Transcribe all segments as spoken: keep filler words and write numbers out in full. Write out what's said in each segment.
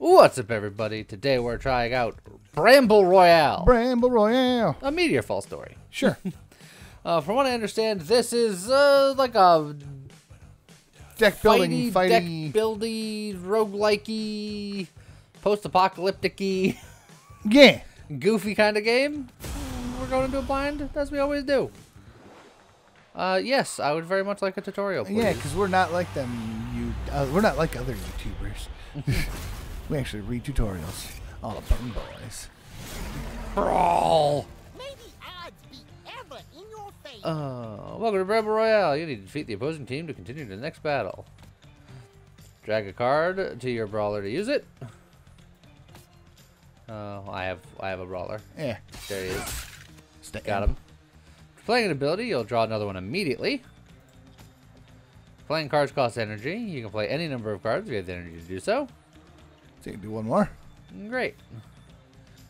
What's up, everybody? Today we're trying out Bramble Royale. Bramble Royale. A Meteorfall story. Sure. uh, from what I understand, this is uh, like a deck building, fighty, deck buildy, roguelikey, post-apocalyptic-y, yeah, goofy kind of game. We're going to do a blind, as we always do. Uh, yes, I would very much like a tutorial, please. Yeah, because we're not like them. You, uh, we're not like other YouTubers. We actually read tutorials. All the button boys. Brawl! Maybe odds be ever in your favor. Uh, welcome to Bramble Royale. You need to defeat the opposing team to continue to the next battle. Drag a card to your brawler to use it. Uh, I have I have a brawler. Yeah. There he is. Stick Got him. him. Playing an ability, you'll draw another one immediately. Playing cards costs energy. You can play any number of cards if you have the energy to do so. So you can do one more. Great.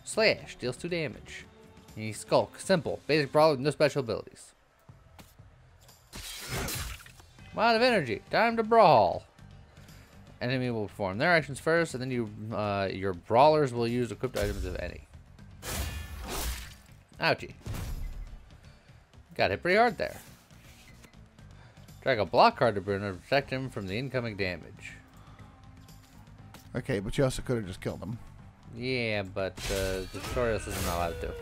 Slash deals two damage. And you skulk. Simple. Basic brawler with no special abilities. Amount of energy. Time to brawl. Enemy will perform their actions first, and then you, uh, your brawlers will use equipped items if any. Ouchie. Got hit pretty hard there. Drag a block card to Bruno to protect him from the incoming damage. Okay, but you also could have just killed him. Yeah, but uh, the tutorial isn't allowed to.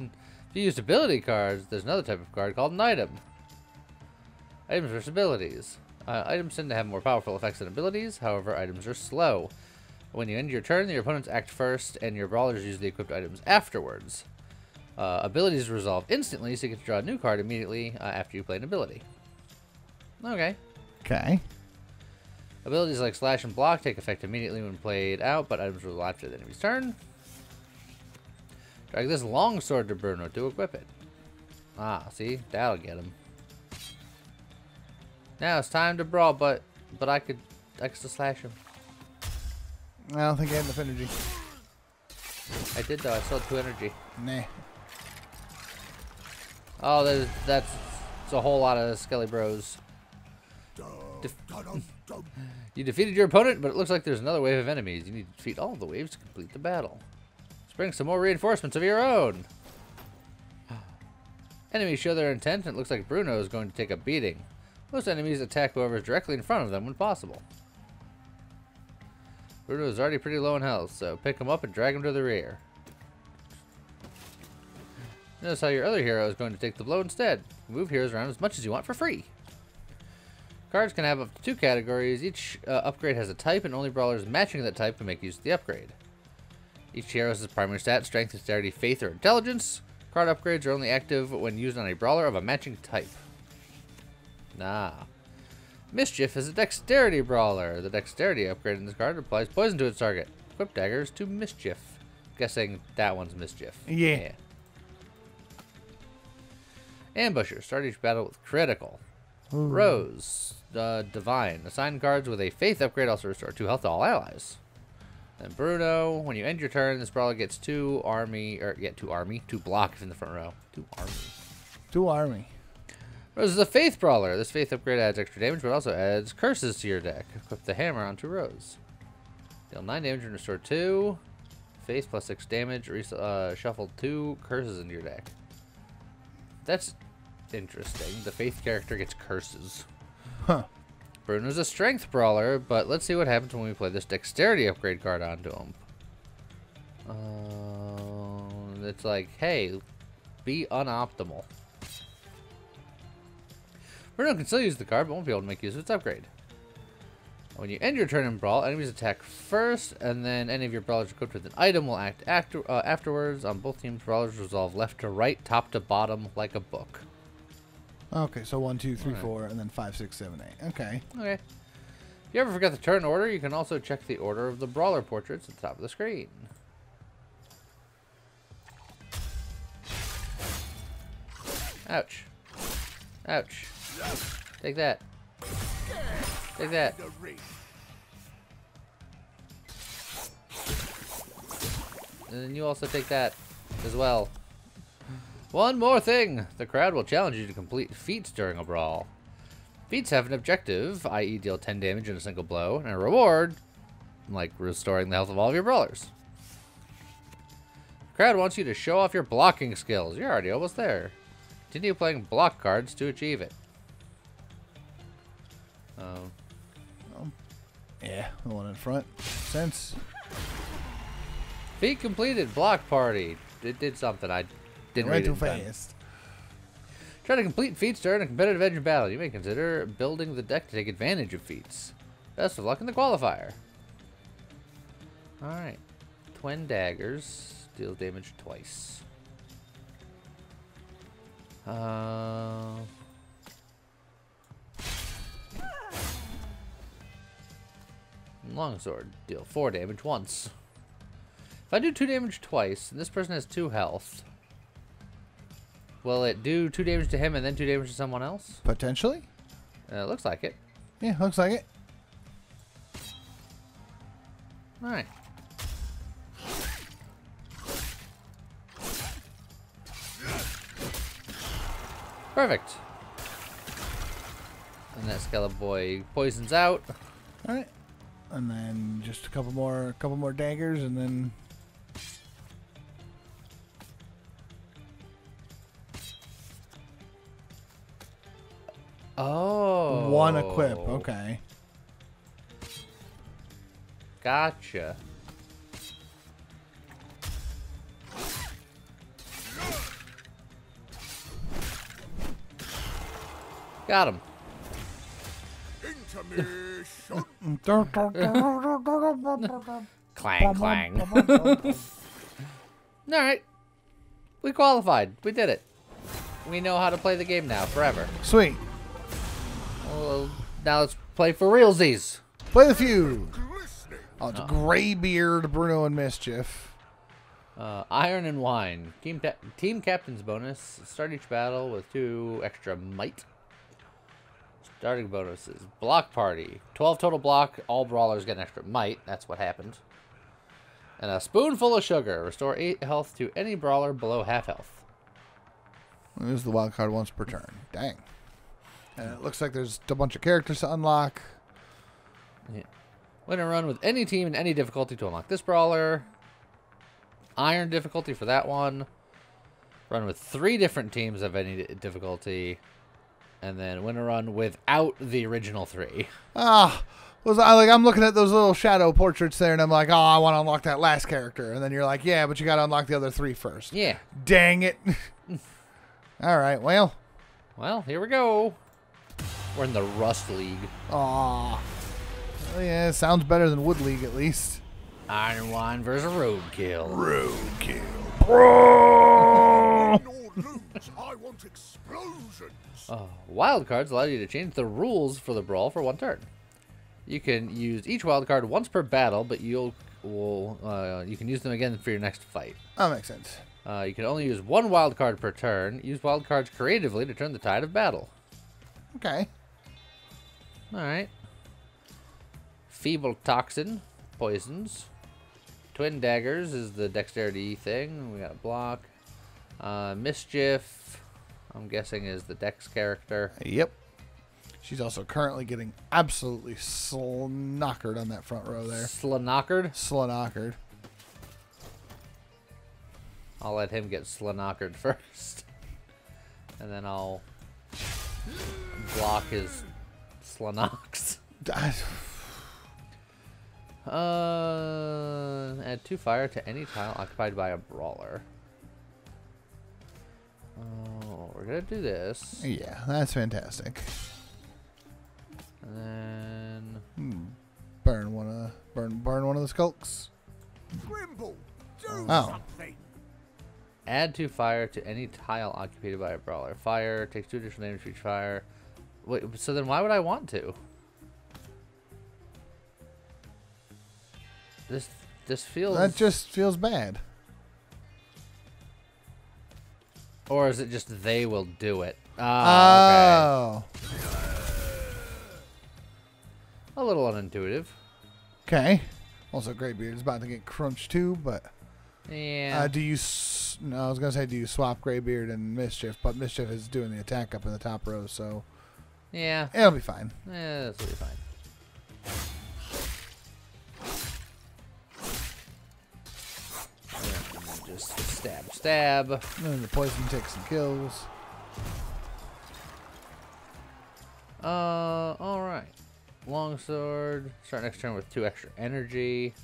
If you use ability cards, there's another type of card called an item. Items versus abilities. Uh, items tend to have more powerful effects than abilities, however, items are slow. When you end your turn, your opponents act first, and your brawlers use the equipped items afterwards. Uh, abilities resolve instantly, so you get to draw a new card immediately uh, after you play an ability. Okay. Okay. Abilities like Slash and Block take effect immediately when played out, but items roll after the enemy's turn. Drag this longsword to Bruno to equip it. Ah, see? That'll get him. Now it's time to brawl, but but I could I could still slash him. I don't think I had enough energy. I did though, I still had two energy. Nah. Oh, there's, that's, that's a whole lot of Skelly Bros. Def you defeated your opponent, but it looks like there's another wave of enemies. You need to defeat all the waves to complete the battle. Let's bring some more reinforcements of your own. Enemies show their intent, and it looks like Bruno is going to take a beating. Most enemies attack whoever is directly in front of them when possible. Bruno is already pretty low in health, so pick him up and drag him to the rear. Notice how your other hero is going to take the blow instead. Move heroes around as much as you want for free. Cards can have up to two categories. Each uh, upgrade has a type, and only brawlers matching that type can make use of the upgrade. Each hero has its primary stat, strength, dexterity, faith, or intelligence. Card upgrades are only active when used on a brawler of a matching type. Nah. Mischief is a dexterity brawler. The dexterity upgrade in this card applies poison to its target. Equip daggers to Mischief. Guessing that one's Mischief. Yeah. yeah. Ambusher. Start each battle with critical. Ooh. Rose. Uh, divine. Assign cards with a faith upgrade also restore two health to all allies. And Bruno, when you end your turn, this brawler gets two army, or yeah, two army, two block if in the front row. Two army. Two army. Rose is a faith brawler. This faith upgrade adds extra damage, but also adds curses to your deck. Equip the hammer onto Rose. Deal nine damage and restore two. Faith plus six damage. Uh, shuffle two curses into your deck. That's interesting. The faith character gets curses. Huh. Bruno's a strength brawler, but let's see what happens when we play this dexterity upgrade card onto him. Uh, it's like, hey, be unoptimal. Bruno can still use the card, but won't be able to make use of its upgrade. When you end your turn in Brawl, enemies attack first, and then any of your brawlers equipped with an item will act after, uh, afterwards. On both teams, brawlers resolve left to right, top to bottom, like a book. Okay, so one, two, three, right. four, and then five, six, seven, eight. Okay. Okay. If you ever forget the turn order, you can also check the order of the brawler portraits at the top of the screen. Ouch. Ouch. Take that. Take that. And then you also take that as well. One more thing. The crowd will challenge you to complete feats during a brawl. Feats have an objective, that is deal ten damage in a single blow, and a reward, like restoring the health of all of your brawlers. The crowd wants you to show off your blocking skills. You're already almost there. Continue playing block cards to achieve it. Um, um yeah, the one in front. Sense. Feat completed, block party. It did something I didn't read too fast. Try to complete feats to earn a competitive edge in battle. You may consider building the deck to take advantage of feats. Best of luck in the qualifier. Alright. Twin daggers. Deals damage twice. Uh... Longsword. Deal four damage once. If I do two damage twice, and this person has two health... Will it do two damage to him and then two damage to someone else? Potentially. Uh, looks like it. Yeah, looks like it. All right. Perfect. And that Skeleton Boy poisons out. All right. And then just a couple more, a couple more daggers, and then. Oh. One equip, okay. Gotcha. Got him. Clang, clang. Alright. We qualified. We did it. We know how to play the game now forever. Sweet. Well, now let's play for realsies. Play the feud. Oh, it's uh, Graybeard, Bruno, and Mischief. Uh, Iron and Wine. Team, team Captain's bonus. Start each battle with two extra might. Starting bonuses. Block party. twelve total block. All brawlers get an extra might. That's what happened. And a spoonful of sugar. Restore eight health to any brawler below half health. Lose the wild card once per turn. Dang. And it looks like there's a bunch of characters to unlock. Yeah. Win and run with any team in any difficulty to unlock this brawler. Iron difficulty for that one. Run with three different teams of any difficulty. And then win and run without the original three. Ah, was I like I'm looking at those little shadow portraits there, and I'm like, oh, I want to unlock that last character. And then you're like, yeah, but you got to unlock the other three first. Yeah. Dang it. All right. Well. Well, here we go. We're in the Rust League. Aww. Well, yeah, it sounds better than Wood League, at least. Iron Wine versus Roadkill. Roadkill. Bro! I want explosions. Oh, wild cards allow you to change the rules for the brawl for one turn. You can use each wild card once per battle, but you'll will, uh, you can use them again for your next fight. That makes sense. Uh, you can only use one wild card per turn. Use wild cards creatively to turn the tide of battle. Okay. All right. Feeble Toxin. Poisons. Twin Daggers is the dexterity thing. We got a block. Uh, Mischief, I'm guessing, is the dex character. Yep. She's also currently getting absolutely slonockered on that front row there. Slonockered? Slonockered. I'll let him get slonockered first. And then I'll... block his slonox. uh, add two fire to any tile occupied by a brawler. Oh, we're gonna do this. Yeah, that's fantastic. And then hmm. burn one of burn burn one of the skulks. Grimble, do oh. something. Add two fire to any tile occupied by a brawler. Fire takes two additional damage for each fire. Wait, so then why would I want to? This this feels... That just feels bad. Or is it just they will do it? Oh. oh. Okay. A little unintuitive. Okay. Also, Graybeard is about to get crunched too, but... Yeah. Uh, do you... S no, I was going to say, do you swap Graybeard and Mischief? But Mischief is doing the attack up in the top row, so... Yeah. It'll be fine. Yeah, this will be fine. just stab, stab. And the poison takes some kills. Uh, all right. Longsword. Start next turn with two extra energy.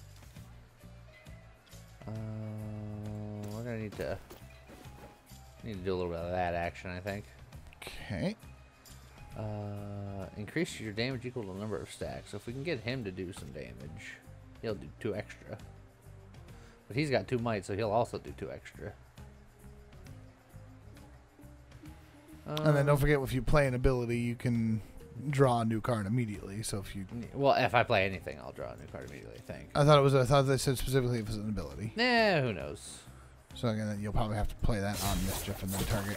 Uh, we're gonna need to need to do a little bit of that action, I think. Okay. Uh, increase your damage equal to the number of stacks. So if we can get him to do some damage, he'll do two extra. But he's got two might, so he'll also do two extra. Um, and then don't forget, if you play an ability, you can draw a new card immediately. So if you well, if I play anything, I'll draw a new card immediately. I think. I thought it was. I thought they said specifically if it was an ability. Nah, who knows? So again, you'll probably have to play that on Mischief and then target.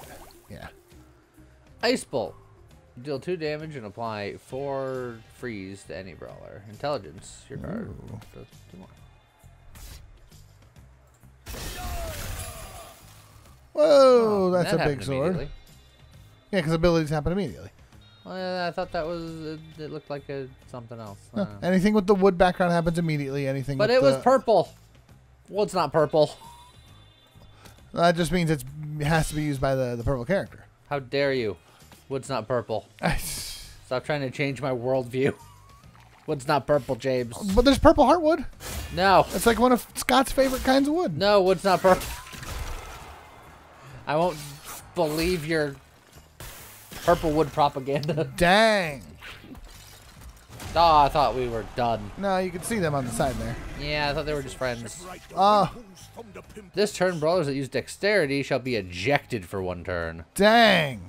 Yeah. Ice Bolt. Deal two damage and apply four freeze to any brawler. Intelligence. Your card does two more. Whoa, oh, that's a big sword. Yeah, because abilities happen immediately. Well, yeah, I thought that was. It looked like a, something else. No, anything with the wood background happens immediately. Anything. But with it was the... purple. Well, it's not purple. That just means it's, it has to be used by the the purple character. How dare you? Wood's not purple. Stop trying to change my worldview. Wood's not purple, James. But there's purple heartwood. No. It's like one of Scott's favorite kinds of wood. No, wood's not purple. I won't believe your purple wood propaganda. Dang. Oh, I thought we were done. No, you could see them on the side there. Yeah, I thought they were just friends. Oh. This turn, brawlers that use dexterity shall be ejected for one turn. Dang.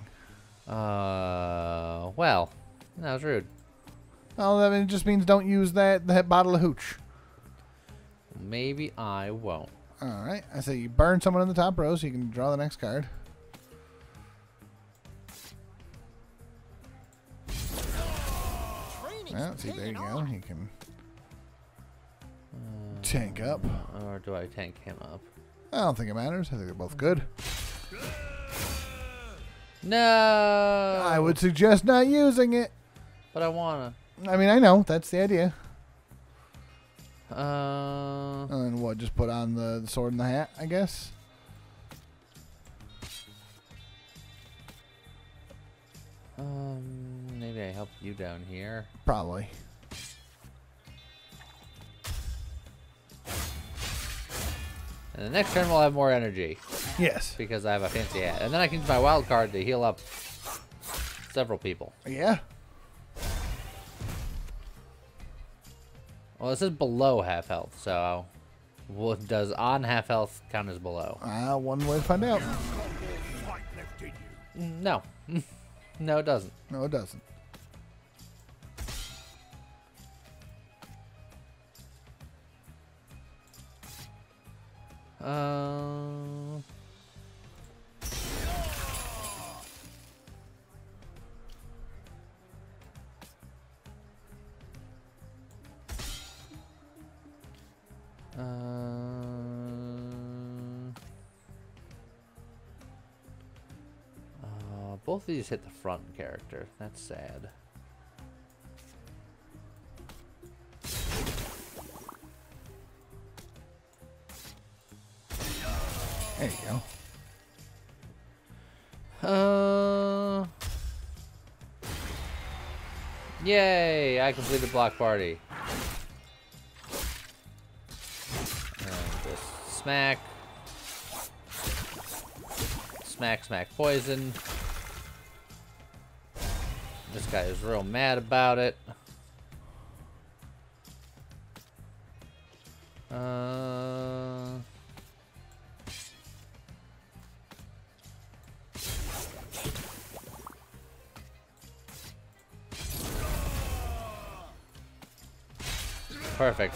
Uh, well, that was rude. Oh, well, I mean, it just means don't use that, that bottle of hooch. Maybe I won't. All right. I say you burn someone in the top row so you can draw the next card. Well, see, there you go. You can uh, tank up. Or do I tank him up? I don't think it matters. I think they're both good. No. I would suggest not using it. But I wanna. I mean, I know. That's the idea. Uh. And what? Just put on the, the sword and the hat, I guess. Um. Maybe I help you down here. Probably. And the next turn we'll have more energy. Yes. Because I have a fancy hat. And then I can use my wild card to heal up several people. Yeah. Well, this is below half health, so what does on half health count as below? Uh, one way to find out. No. No, it doesn't. No, it doesn't. Uh... Uh... Uh, both of these hit the front character. That's sad. There you go. Uh, yay! I completed block party. And just smack, smack, smack, poison. This guy is real mad about it. Uh. Perfect,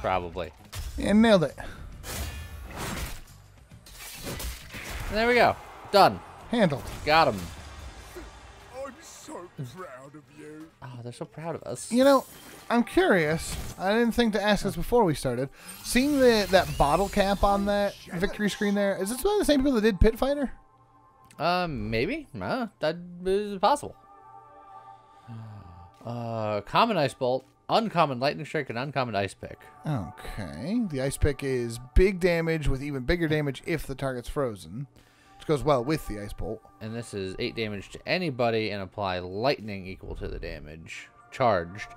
probably. Yeah, nailed it. And there we go. Done. Handled. Got him. I'm so proud of you. Oh, they're so proud of us. You know, I'm curious. I didn't think to ask this before we started. Seeing the that bottle cap on that victory screen there, is this one of the same people that did Pit Fighter? Uh, maybe. Uh, that is possible. Uh, common ice bolt. Uncommon Lightning Strike and Uncommon Ice Pick. Okay. The Ice Pick is big damage with even bigger damage if the target's frozen, which goes well with the Ice Bolt. And this is eight damage to anybody and apply lightning equal to the damage charged.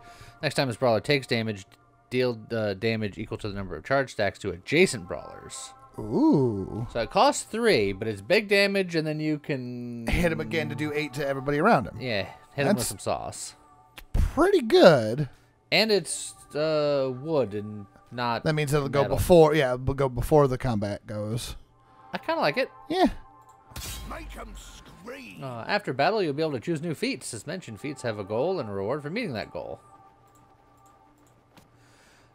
Next time this brawler takes damage, deal uh, damage equal to the number of charge stacks to adjacent brawlers. Ooh. So it costs three, but it's big damage, and then you can... hit him again to do eight to everybody around him. Yeah, hit That's him with some sauce. Pretty good. And it's uh, wood and not... That means it'll metal. go before... Yeah, it'll go before the combat goes. I kind of like it. Yeah. Make him scream. Uh, after battle, you'll be able to choose new feats. As mentioned, feats have a goal and a reward for meeting that goal.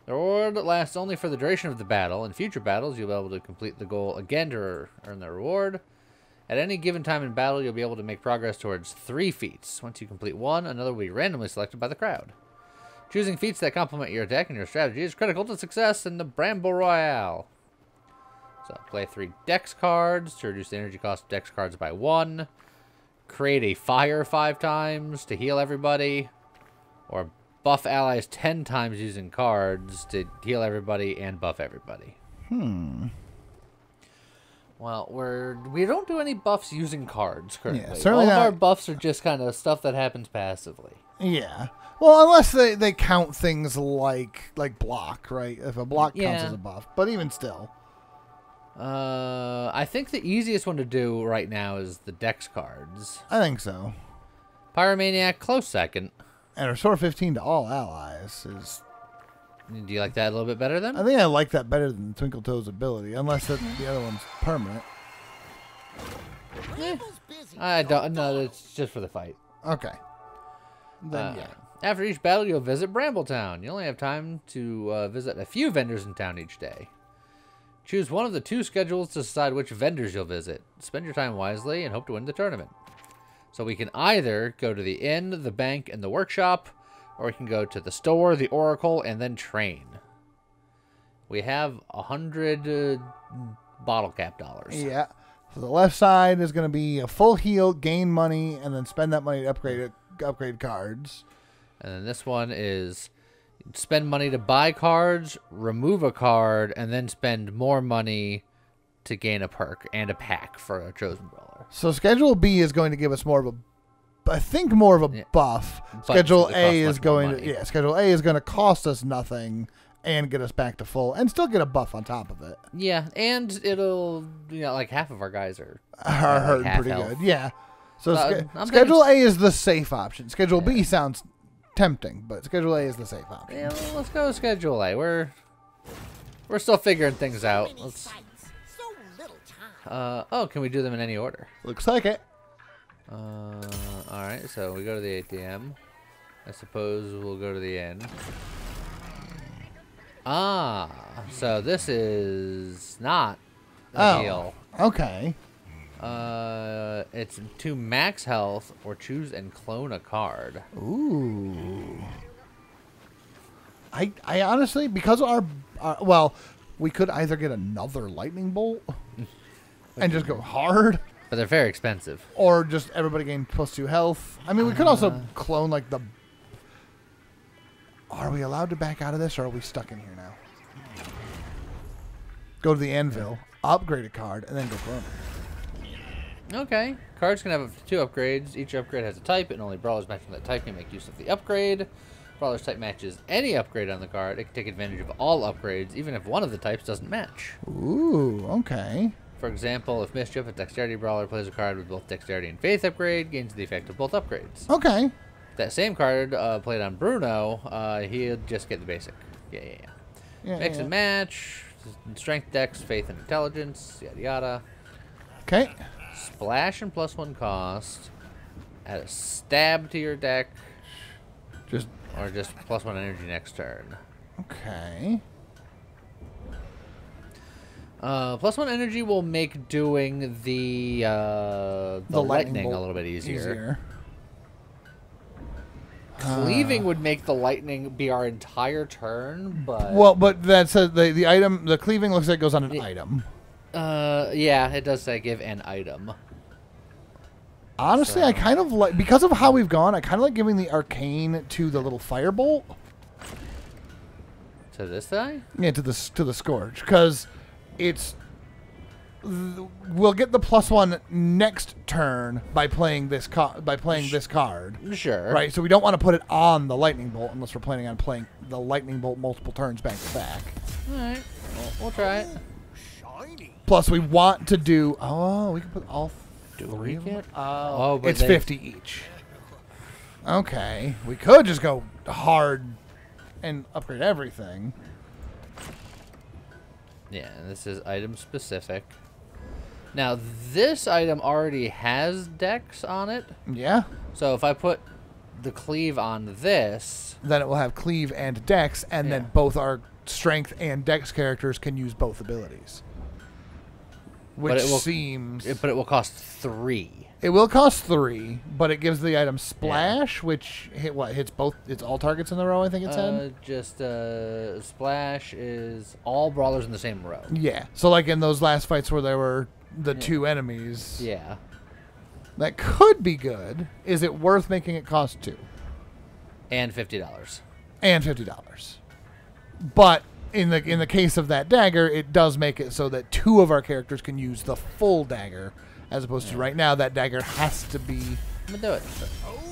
The reward lasts only for the duration of the battle. In future battles, you'll be able to complete the goal again to earn the reward. At any given time in battle, you'll be able to make progress towards three feats. Once you complete one, another will be randomly selected by the crowd. Choosing feats that complement your attack and your strategy is critical to success in the Bramble Royale. So, play three Dex cards to reduce the energy cost of Dex cards by one. Create a fire five times to heal everybody. Or... buff allies ten times using cards to heal everybody and buff everybody. Hmm. Well, we're, we don't do any buffs using cards currently. Yeah, certainly All of not. our buffs are just kind of stuff that happens passively. Yeah. Well, unless they, they count things like like block, right? If a block yeah. counts as a buff. But even still. Uh, I think the easiest one to do right now is the Dex cards. I think so. Pyromaniac, close second. And restore fifteen to all allies is... Do you like that a little bit better, then? I think I like that better than Twinkle Toe's ability, unless that, the other one's permanent. Eh, I don't know. It's just for the fight. Okay. Then, uh, yeah. After each battle, you'll visit Bramble Town. You only have time to uh, visit a few vendors in town each day. Choose one of the two schedules to decide which vendors you'll visit. Spend your time wisely and hope to win the tournament. So we can either go to the inn, the bank, and the workshop, or we can go to the store, the oracle, and then train. We have a hundred uh, bottle cap dollars. Yeah. So the left side is going to be a full heal, gain money, and then spend that money to upgrade it, upgrade cards. And then this one is spend money to buy cards, remove a card, and then spend more money to gain a perk and a pack for a chosen brawler. So Schedule B is going to give us more of a, I think more of a yeah. buff. But schedule A is going to, yeah, Schedule A is going to cost us nothing and get us back to full and still get a buff on top of it. Yeah, and it'll, you know, like half of our guys are, are hurting like pretty health. good. Yeah. So uh, sch Schedule A is the safe option. Schedule yeah. B sounds tempting, but Schedule A is the safe option. Yeah, well, let's go with Schedule A. We're, we're still figuring things out. Let's... Uh, oh, can we do them in any order? Looks like it. Uh, Alright, so we go to the A T M. I suppose we'll go to the inn. Ah, so this is not a oh, heal. Okay. Uh, it's to max health or choose and clone a card. Ooh. I, I honestly, because our, our, well, we could either get another lightning bolt. And just go hard. But they're very expensive. Or just everybody gain plus two health. I mean, we could uh, also clone like the... Are we allowed to back out of this or are we stuck in here now? Go to the anvil, upgrade a card, and then go clone it. Okay. Cards can have two upgrades. Each upgrade has a type, and only brawlers matching that type can make use of the upgrade. Brawler's type matches any upgrade on the card. It can take advantage of all upgrades, even if one of the types doesn't match. Ooh, okay. For example, if Mischief, a Dexterity Brawler, plays a card with both Dexterity and Faith upgrade, gains the effect of both upgrades. Okay. If that same card uh, played on Bruno, uh, he'll just get the basic. Yeah, yeah, yeah. yeah Mix yeah. and match, Strength, Dex, Faith, and Intelligence, yada, yada. Okay. Splash and plus one cost. Add a stab to your deck. Just Or just plus one energy next turn. Okay. Uh, plus one energy will make doing the uh, the, the lightning, lightning a little bit easier. easier. Cleaving uh, would make the lightning be our entire turn, but well, but that's a, the the item. The cleaving looks like it goes on an it, item. Uh, yeah, it does say give an item. Honestly, so. I kind of like because of how we've gone. I kind of like giving the arcane to the little firebolt. To this guy? Yeah, to the to the Scourge, because it's we'll get the plus one next turn by playing this ca by playing Sh this card. Sure. Right. So we don't want to put it on the lightning bolt unless we're planning on playing the lightning bolt multiple turns back to back. All right. Well, we'll try it. Shiny. Plus, we want to do. Oh, we can put all three. Do we get? Oh, but it's fifty each. Okay, we could just go hard and upgrade everything. Yeah, this is item specific. Now, this item already has dex on it. Yeah. So if I put the cleave on this, then it will have cleave and dex, and yeah. then both our strength and dex characters can use both abilities. Which but it will, seems... It, but it will cost three. It will cost three, but it gives the item splash, yeah. which hit what hits both. It's all targets in the row. I think it's uh, in. Just uh, splash is all brawlers in the same row. Yeah. So like in those last fights where there were the yeah. two enemies. Yeah. That could be good. Is it worth making it cost two? And fifty dollars. And fifty dollars. But in the in the case of that dagger, it does make it so that two of our characters can use the full dagger. As opposed to right now, that dagger has to be... I'm going to do it.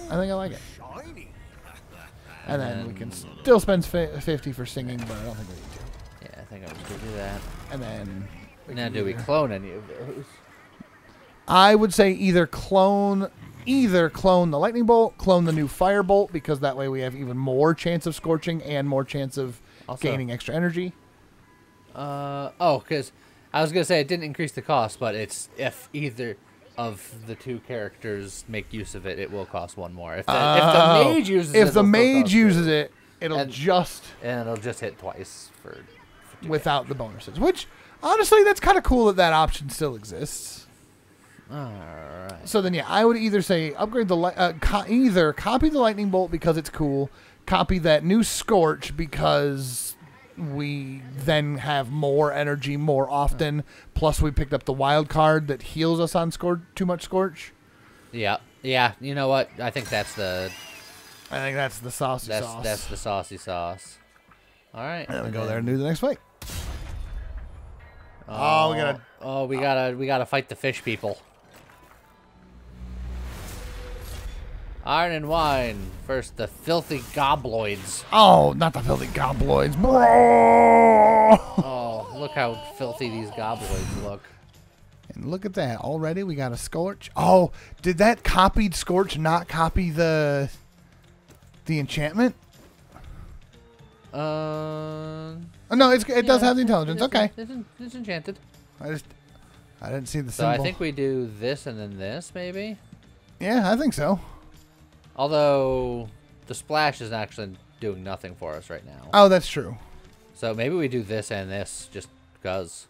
I think I like it. And then we can still spend fifty for singing, but I don't think we need to. Yeah, I think I'm just going to do that. And then... Now, do we clone any of those? I would say either clone... Either clone the lightning bolt, clone the new fire bolt, because that way we have even more chance of scorching and more chance of gaining extra energy. Uh, oh, because... I was going to say it didn't increase the cost, but it's if either of the two characters make use of it, it will cost one more. If the, uh, if the mage uses if it, if the mage uses two. it, it'll and, just... And it'll just hit twice for... for without damage. The bonuses, which, honestly, that's kind of cool that that option still exists. All right. So then, yeah, I would either say upgrade the... Uh, co either copy the lightning bolt because it's cool, copy that new Scorch because... we then have more energy more often. Plus, we picked up the wild card that heals us on score too much scorch. Yeah, yeah. You know what? I think that's the. I think that's the saucy that's, sauce. That's the saucy sauce. All right. And then we go there and do the next fight. Oh, oh we gotta. Oh, we gotta. We gotta fight the fish people. Iron and Wine. First, the filthy gobloids. Oh, not the filthy gobloids. Oh, look how filthy these gobloids look. And look at that. Already we got a Scorch. Oh, did that copied Scorch not copy the the enchantment? Uh, oh, no, it's, it yeah, does have the intelligence. It's, okay. It's, it's enchanted. I just I didn't see the symbol. So I think we do this and then this, maybe? Yeah, I think so. Although, the splash is actually doing nothing for us right now. Oh, that's true. So maybe we do this and this just because.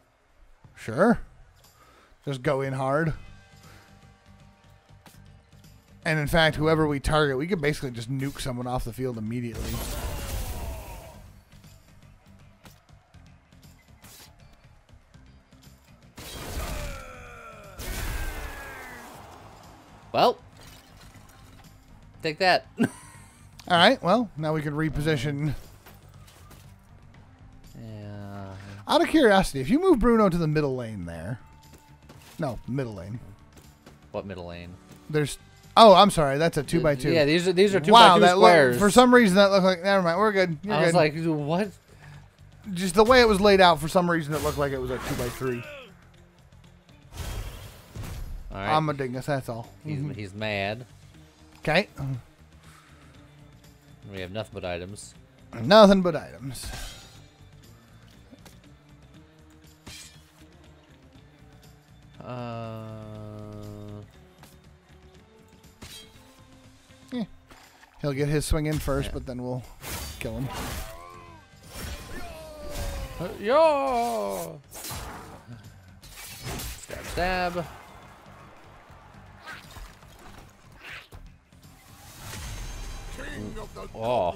Sure. Just go in hard. And in fact, whoever we target, we could basically just nuke someone off the field immediately. Well. Take that. All right. Well, now we can reposition. Yeah. Out of curiosity, if you move Bruno to the middle lane there. No, middle lane. What middle lane? There's. Oh, I'm sorry. That's a two by two. Yeah, these are these are two wow, by two that squares. Look, for some reason, that looked like. Never mind. We're good. You're I was good. like, what? Just the way it was laid out. For some reason, it looked like it was a two by three. All right. I'm a dingus. That's all. He's mm-hmm. he's mad. Okay. We have nothing but items. Nothing but items. Uh. Yeah. He'll get his swing in first, yeah. but then we'll kill him. Uh, yo! Stab, stab. Oh.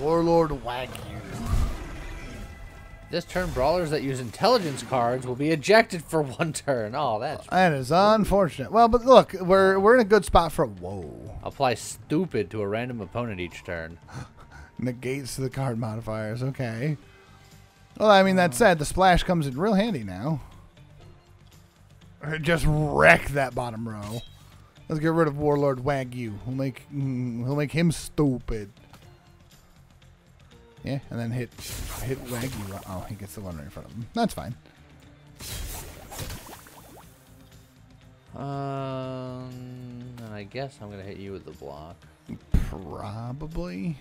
Warlord Wagyu. This turn, brawlers that use intelligence cards will be ejected for one turn. Oh, that's... That is unfortunate. Well, but look, we're, we're in a good spot for... Whoa. Apply stupid to a random opponent each turn. Negates the card modifiers. Okay. Well, I mean, that said, the splash comes in real handy now. Just wreck that bottom row. Let's get rid of Warlord Wagyu. We'll make, we'll make him stupid. Yeah, and then hit hit Wagyu. Oh, he gets the one right in front of him. That's fine. Um, and I guess I'm gonna hit you with the block. Probably.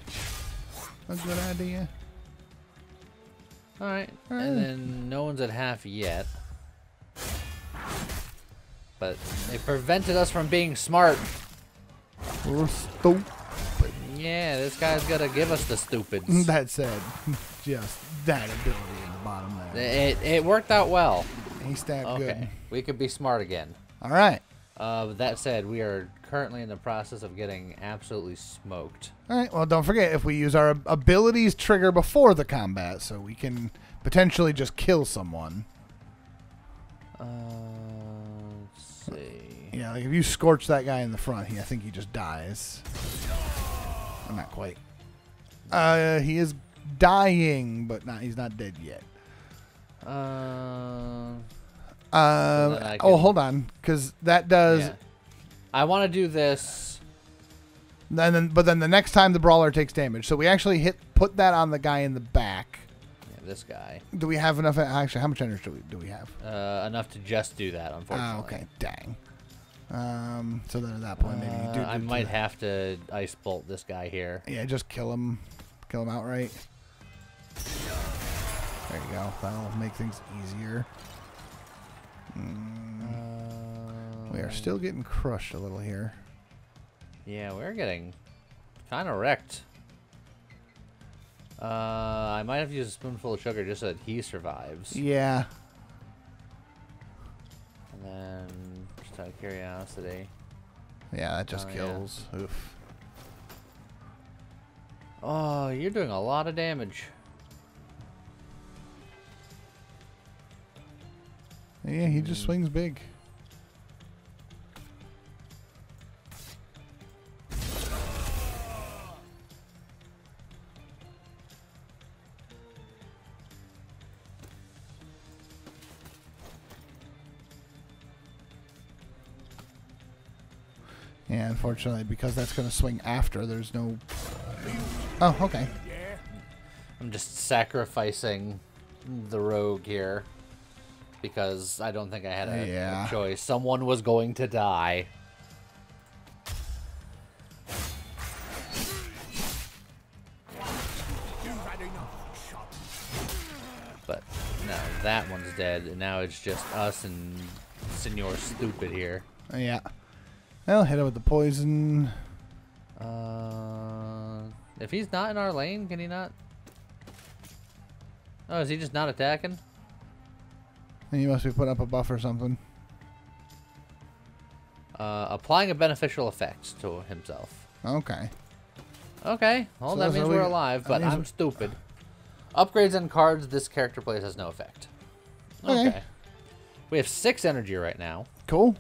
That's a good idea. All right. All right. And then no one's at half yet. But it prevented us from being smart. We're stupid. Yeah, this guy's got to give us the stupids. That said, just that ability in the bottom there. It, it worked out well. He stabbed okay. good. We could be smart again. All right. Uh, that said, we are currently in the process of getting absolutely smoked. All right. Well, don't forget, if we use our abilities trigger before the combat, so we can potentially just kill someone. Uh... See. Yeah, like if you scorch that guy in the front, he I think he just dies. I'm not quite. Uh, he is dying, but not he's not dead yet. Uh, uh can, oh, hold on, because that does. Yeah. I want to do this. And then, but then the next time the brawler takes damage, so we actually hit put that on the guy in the back. This guy. Do we have enough? Actually, how much energy do we, do we have? Uh, enough to just do that, unfortunately. Oh, okay. Dang. Um, so then at that point, maybe you do, do I might do have to ice bolt this guy here. Yeah, just kill him. Kill him outright. There you go. That'll make things easier. Mm. Uh, we are still getting crushed a little here. Yeah, we're getting kind of wrecked. Uh, I might have to use a spoonful of sugar just so that he survives. Yeah. And then, just out of curiosity. Yeah, that just oh, kills. Yeah. Oof. Oh, you're doing a lot of damage. Yeah, he mm. just swings big. Yeah, unfortunately, because that's going to swing after, there's no... Oh, okay. I'm just sacrificing the rogue here because I don't think I had a yeah. choice. Someone was going to die. But no, that one's dead, and now it's just us and Senor Stupid here. Yeah. Well, hit him with the poison. Uh, if he's not in our lane, can he not? Oh, is he just not attacking? Then he must be putting up a buff or something. Uh, applying a beneficial effect to himself. Okay. Okay. Well, so that means we're we, alive, but I'm stupid. Upgrades and cards this character plays has no effect. Okay. okay. We have six energy right now. Cool.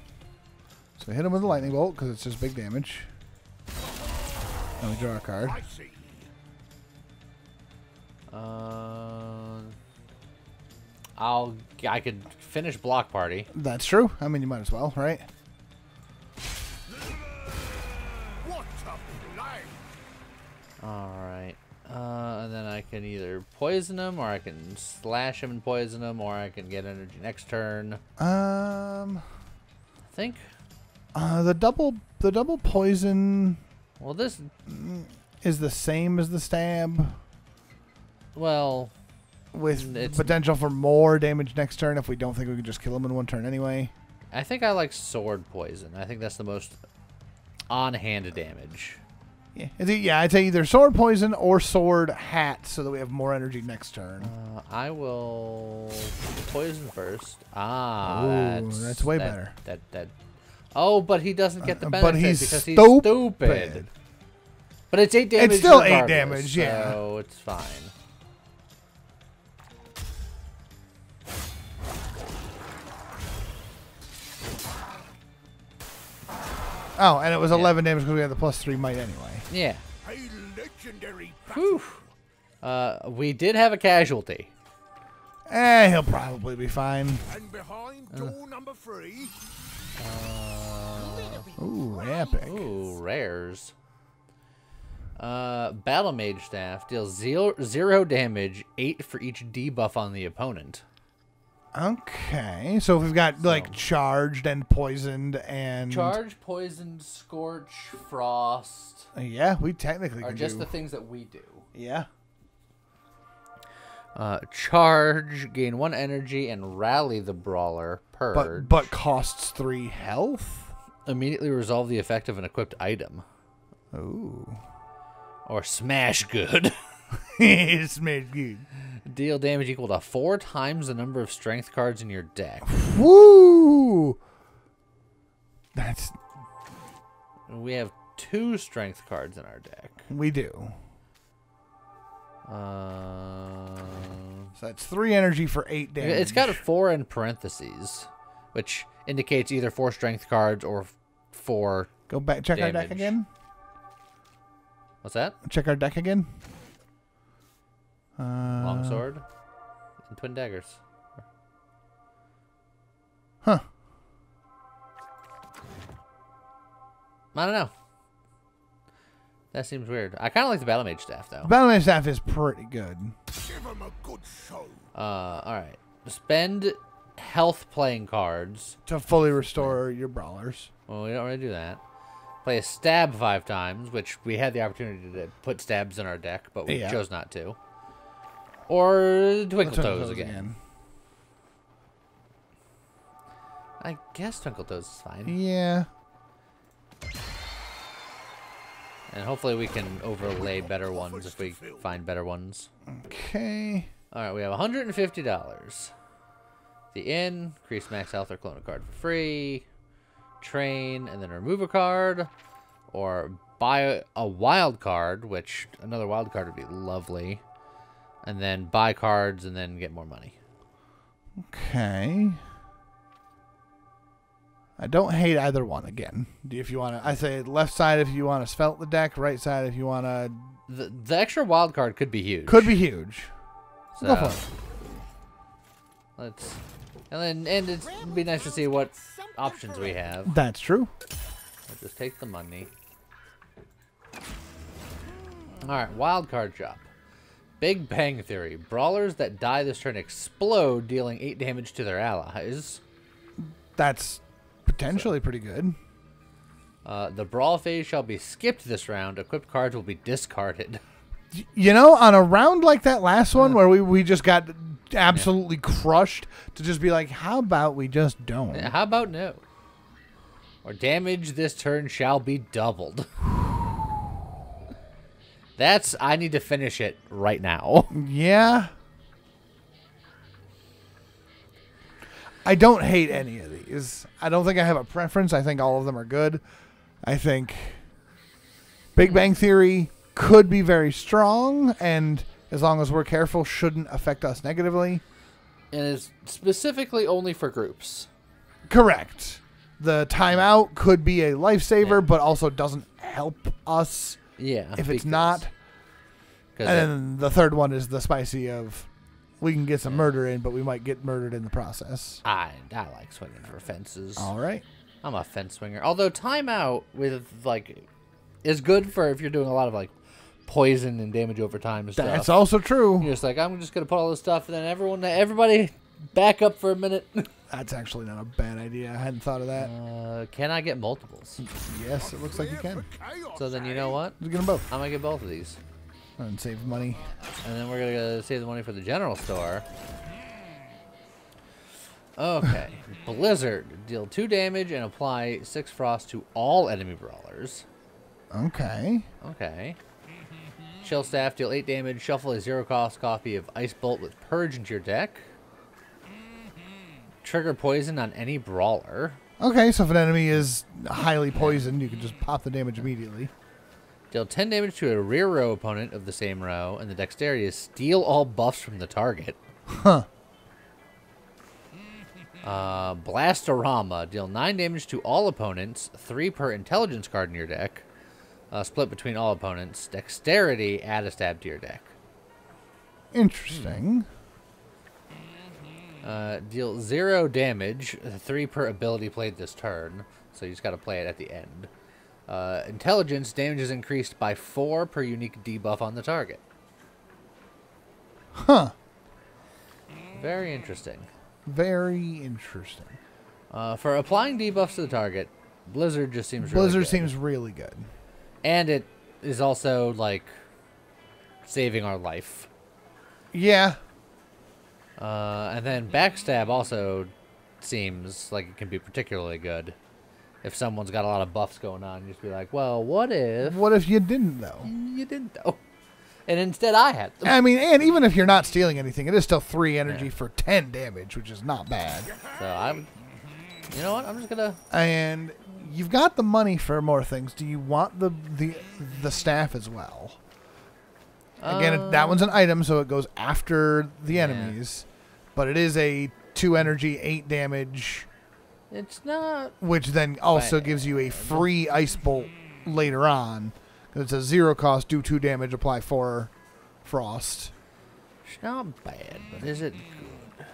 So hit him with a lightning bolt because it's just big damage. And we draw a card. I see. Uh, I'll. I could finish block party. That's true. I mean, you might as well, right? What a lie. All right. Uh, and then I can either poison him, or I can slash him and poison him, or I can get energy next turn. Um, I think. Uh, the double, the double poison. Well, this is the same as the stab. Well, with potential for more damage next turn if we don't think we can just kill him in one turn anyway. I think I like sword poison. I think that's the most on-hand damage. Yeah, yeah. I'd say either sword poison or sword hat, so that we have more energy next turn. Uh, I will poison first. Ah, Ooh, that's, that's way that, better. That that. that Oh, but he doesn't get the benefit uh, but he's because he's stupid. stupid. But it's eight damage. It's still eight damage, yeah. So it's fine. Oh, and it was yeah. eleven damage because we had the plus three might anyway. Yeah. legendary battle. Uh, we did have a casualty. Eh, he'll probably be fine. And behind door uh. number three. Uh, ooh, epic. Ooh, rares. Uh, Battle Mage Staff deals zero, zero damage, eight for each debuff on the opponent. Okay, so we've got so. like charged and poisoned and charged, poisoned, scorch, frost. Yeah, we technically are can just do... the things that we do. Yeah. Uh, charge, gain one energy, and rally the brawler. Purge, but but costs three health. Immediately resolve the effect of an equipped item. Ooh. Or smash good. Smash good. Deal damage equal to four times the number of strength cards in your deck. Woo! That's. We have two strength cards in our deck. We do. Uh... So that's three energy for eight damage. It's got a four in parentheses, which indicates either four strength cards or four. Go back. Check damage. Our deck again. What's that? Check our deck again. Uh, Longsword and Twin Daggers. Huh. I don't know. That seems weird. I kind of like the Battle Mage Staff, though. The Battle Mage Staff is pretty good. Give him a good show. Uh, alright. Spend health playing cards. To fully restore your brawlers. Well, we don't really do that. Play a stab five times, which we had the opportunity to put stabs in our deck, but we yeah. chose not to. Or Twinkle Toes again. again. I guess Twinkle Toes is fine. Yeah. And hopefully we can overlay better ones if we find better ones. Okay. All right, we have one hundred fifty dollars. The Inn, increase max health or clone a card for free. Train and then remove a card, or buy a wild card, which another wild card would be lovely, and then buy cards and then get more money. Okay, I don't hate either one. Again, if you want to, I say left side if you want to svelte the deck, right side if you want to. The, the extra wild card could be huge. Could be huge. So go for it. Let's. And, and it'd be nice to see what options we have. That's true. I'll just take the money. Alright, wild card shop. Big Bang Theory. Brawlers that die this turn explode, dealing eight damage to their allies. That's potentially so, pretty good. Uh, the brawl phase shall be skipped this round. Equipped cards will be discarded. You know, on a round like that last one where we, we just got... absolutely yeah. crushed to just be like, how about we just don't? How about no? Or damage this turn shall be doubled. That's, I need to finish it right now. Yeah. I don't hate any of these. I don't think I have a preference. I think all of them are good. I think Big Bang Theory could be very strong, and as long as we're careful, shouldn't affect us negatively. And it's specifically only for groups. Correct. The timeout could be a lifesaver, yeah. but also doesn't help us yeah, if it's not. And it, then the third one is the spicy of, we can get some yeah. murder in, but we might get murdered in the process. I, I like swinging for fences. All right. I'm a fence swinger. Although timeout with like is good for if you're doing a lot of like poison and damage over time and stuff. That's also true. You're just like, I'm just gonna put all this stuff and then everyone everybody back up for a minute. That's actually not a bad idea. I hadn't thought of that. Uh, can I get multiples? Yes, it looks like you can. So then you know what? Let's get them both. I'm gonna get both of these. And save money. And then we're gonna save the money for the general store. Okay. Blizzard. Deal two damage and apply six frost to all enemy brawlers. Okay. Okay. Chill Staff, deal eight damage, shuffle a zero-cost copy of Ice Bolt with Purge into your deck. Trigger poison on any brawler. Okay, so if an enemy is highly poisoned, you can just pop the damage immediately. Deal ten damage to a rear row opponent of the same row, and the dexterity is steal all buffs from the target. Huh. Uh, Blastorama, deal nine damage to all opponents, three per intelligence card in your deck. Uh, split between all opponents. Dexterity, add a stab to your deck. Interesting. Uh, deal zero damage, three per ability played this turn. So you just got to play it at the end. Uh, intelligence, damage is increased by four per unique debuff on the target. Huh. Very interesting. Very interesting. Uh, for applying debuffs to the target, Blizzard just seems really Blizzard good. seems really good. And it is also, like, saving our life. Yeah. Uh, and then backstab also seems like it can be particularly good. If someone's got a lot of buffs going on, you just be like, well, what if... What if you didn't, though? You didn't, though. And instead I had them. I mean, and even if you're not stealing anything, it is still three energy yeah. for ten damage, which is not bad. So I'm... You know what? I'm just gonna... And you've got the money for more things. Do you want the the, the staff as well? Again, uh, that one's an item, so it goes after the enemies. Yeah. But it is a two energy, eight damage. It's not... Which then also right. gives you a free Ice Bolt later on. It's a zero cost, do two damage, apply four frost. It's not bad, but is it good?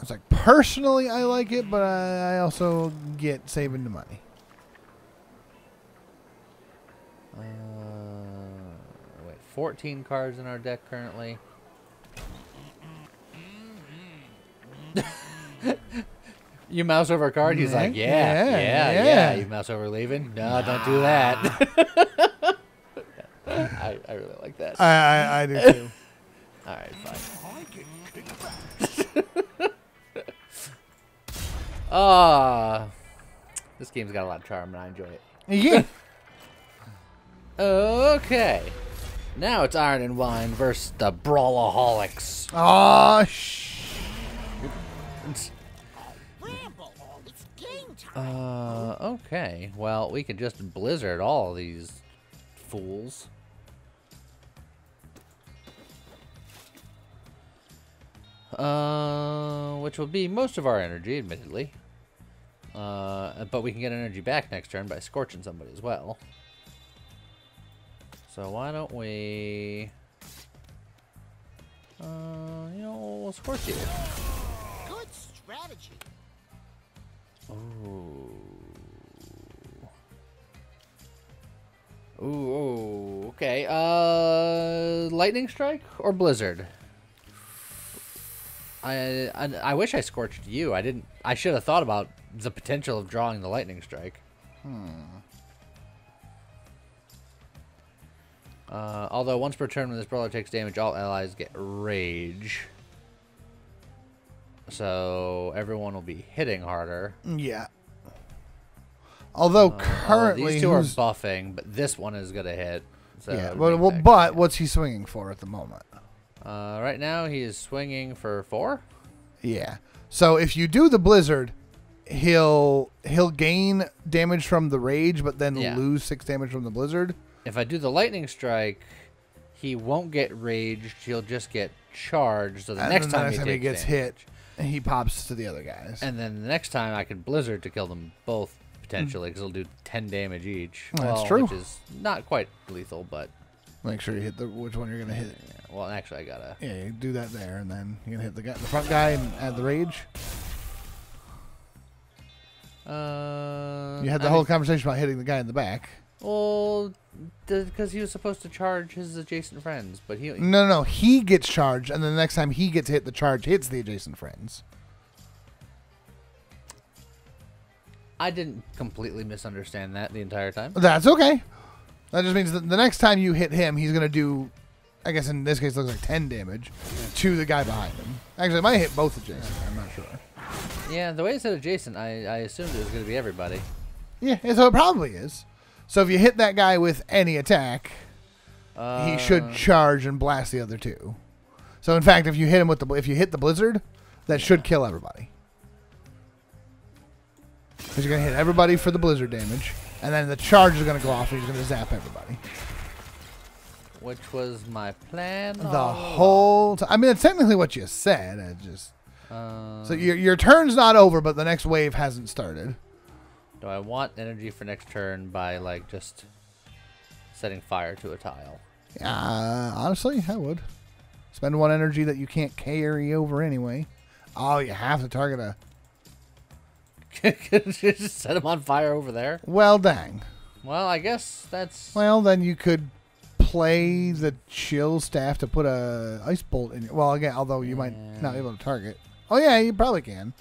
It's like, personally, I like it, but I, I also get saving the money. Uh, wait, fourteen cards in our deck currently. You mouse over a card, he's yeah, like, yeah, yeah, yeah, yeah, yeah. You mouse over leaving? No, nah. Don't do that. I, I really like that. I, I, I do too. All right, fine. Ah, uh, this game's got a lot of charm, and I enjoy it. Yeah. Okay. Now it's Iron and Wine versus the Brawlaholics. Oh, shh. Uh, okay. Well, we could just Blizzard all these fools. Uh, which will be most of our energy, admittedly. Uh, but we can get energy back next turn by scorching somebody as well. So why don't we... Uh, you know, we'll scorch you. Good strategy. Oh. Ooh, okay. Uh, lightning strike or blizzard? I, I I wish I scorched you. I didn't. I should have thought about the potential of drawing the lightning strike. Hmm. Uh, although once per turn, when this brawler takes damage, all allies get rage. So everyone will be hitting harder. Yeah. Although uh, currently oh, these two are buffing, but this one is gonna hit. So yeah. Well, well but what's he swinging for at the moment? Uh, right now he is swinging for four. Yeah. So if you do the blizzard, he'll he'll gain damage from the rage, but then yeah. lose six damage from the blizzard. If I do the lightning strike, he won't get raged. He'll just get charged. So the and next time, the next he, time he gets damage. hit. And he pops to the other guys. And then the next time I can Blizzard to kill them both, potentially, because mm. it'll do ten damage each. Well, that's true. Which is not quite lethal, but... Make sure you hit the which one you're going to hit. Yeah, well, actually, I got to... Yeah, you do that there, and then you can hit the, guy, the front guy and add the rage. Uh, you had the I whole mean, conversation about hitting the guy in the back. Well, because he was supposed to charge his adjacent friends, but he... No, no, he gets charged, and then the next time he gets hit, the charge hits the adjacent friends. I didn't completely misunderstand that the entire time. That's okay. That just means that the next time you hit him, he's going to do, I guess in this case, it looks like ten damage to the guy behind him. Actually, it might hit both adjacent. I'm not sure. Yeah, the way it said adjacent, I, I assumed it was going to be everybody. Yeah, so it probably is. So if you hit that guy with any attack, uh, he should charge and blast the other two. So in fact, if you hit him with the if you hit the blizzard, that should yeah. kill everybody. Because you're gonna hit everybody for the blizzard damage, and then the charge is gonna go off, and he's gonna zap everybody. Which was my plan. The whole time. I mean, it's technically what you said. I just uh, so your your turn's not over, but the next wave hasn't started. Do I want energy for next turn by, like, just setting fire to a tile. Uh, honestly, I would. Spend one energy that you can't carry over anyway. Oh, you have to target a... Just set him on fire over there? Well, dang. Well, I guess that's... Well, then you could play the chill staff to put a ice bolt in. Well, again, although you might not be able to target. Oh, yeah, you probably can.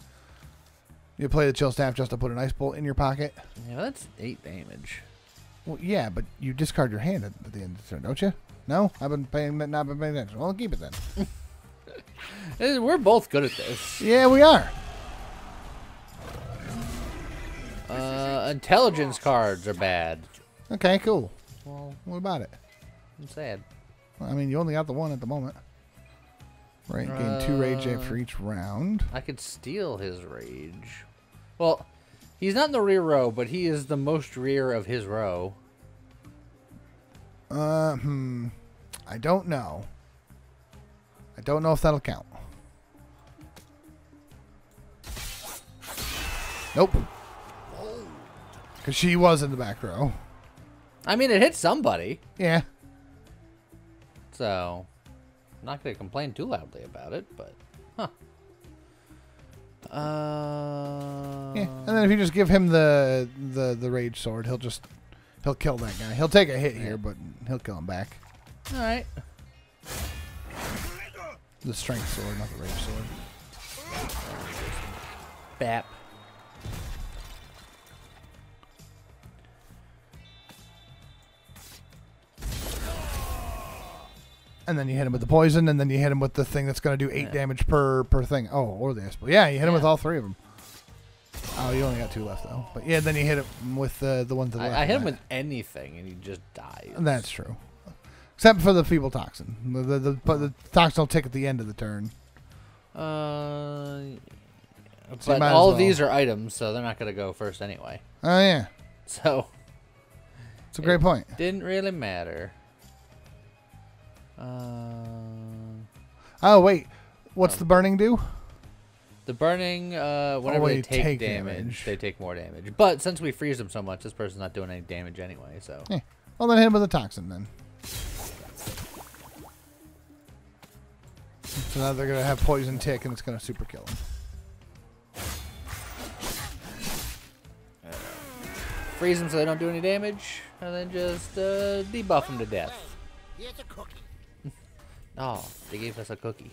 You play the chill staff just to put an ice bolt in your pocket. Yeah, that's eight damage. Well, yeah, but you discard your hand at, at the end of the turn, don't you? No, I've been paying that. Not been paying attention. Well, I'll keep it then. We're both good at this. Yeah, we are. Uh, intelligence cards are bad. Okay, cool. Well, what about it? I'm sad. Well, I mean, you only got the one at the moment. Right, gain uh, two rage for each round. I could steal his rage. Well, he's not in the rear row, but he is the most rear of his row. Uh, hmm. I don't know. I don't know if that'll count. Nope. Because she was in the back row. I mean, it hit somebody. Yeah. So, I'm not going to complain too loudly about it, but, huh. Uh, yeah, and then if you just give him the the the rage sword, he'll just he'll kill that guy. He'll take a hit here, but he'll kill him back. All right. The strength sword, not the rage sword. Bap. And then you hit him with the poison, and then you hit him with the thing that's going to do eight yeah. damage per per thing. Oh, or the ice ball. Yeah, you hit him yeah. with all three of them. Oh, you only got two left, though. But yeah, then you hit him with uh, the ones that I, left. I hit him with anything, and he just dies. That's true. Except for the feeble toxin. The, the, the, but the toxin will tick at the end of the turn. Uh, so but all well. of these are items, so they're not going to go first anyway. Oh, yeah. So. It's a great point. Didn't really matter. Uh, oh wait, what's um, the burning do? The burning, uh, whenever oh, they take, take damage, damage, they take more damage. But since we freeze them so much, this person's not doing any damage anyway. So, yeah. Well, then hit him with a toxin then. So now they're gonna have poison tick, and it's gonna super kill him. Uh, freeze them so they don't do any damage, and then just uh, debuff them to death. Here's a cookie. Oh, they gave us a cookie.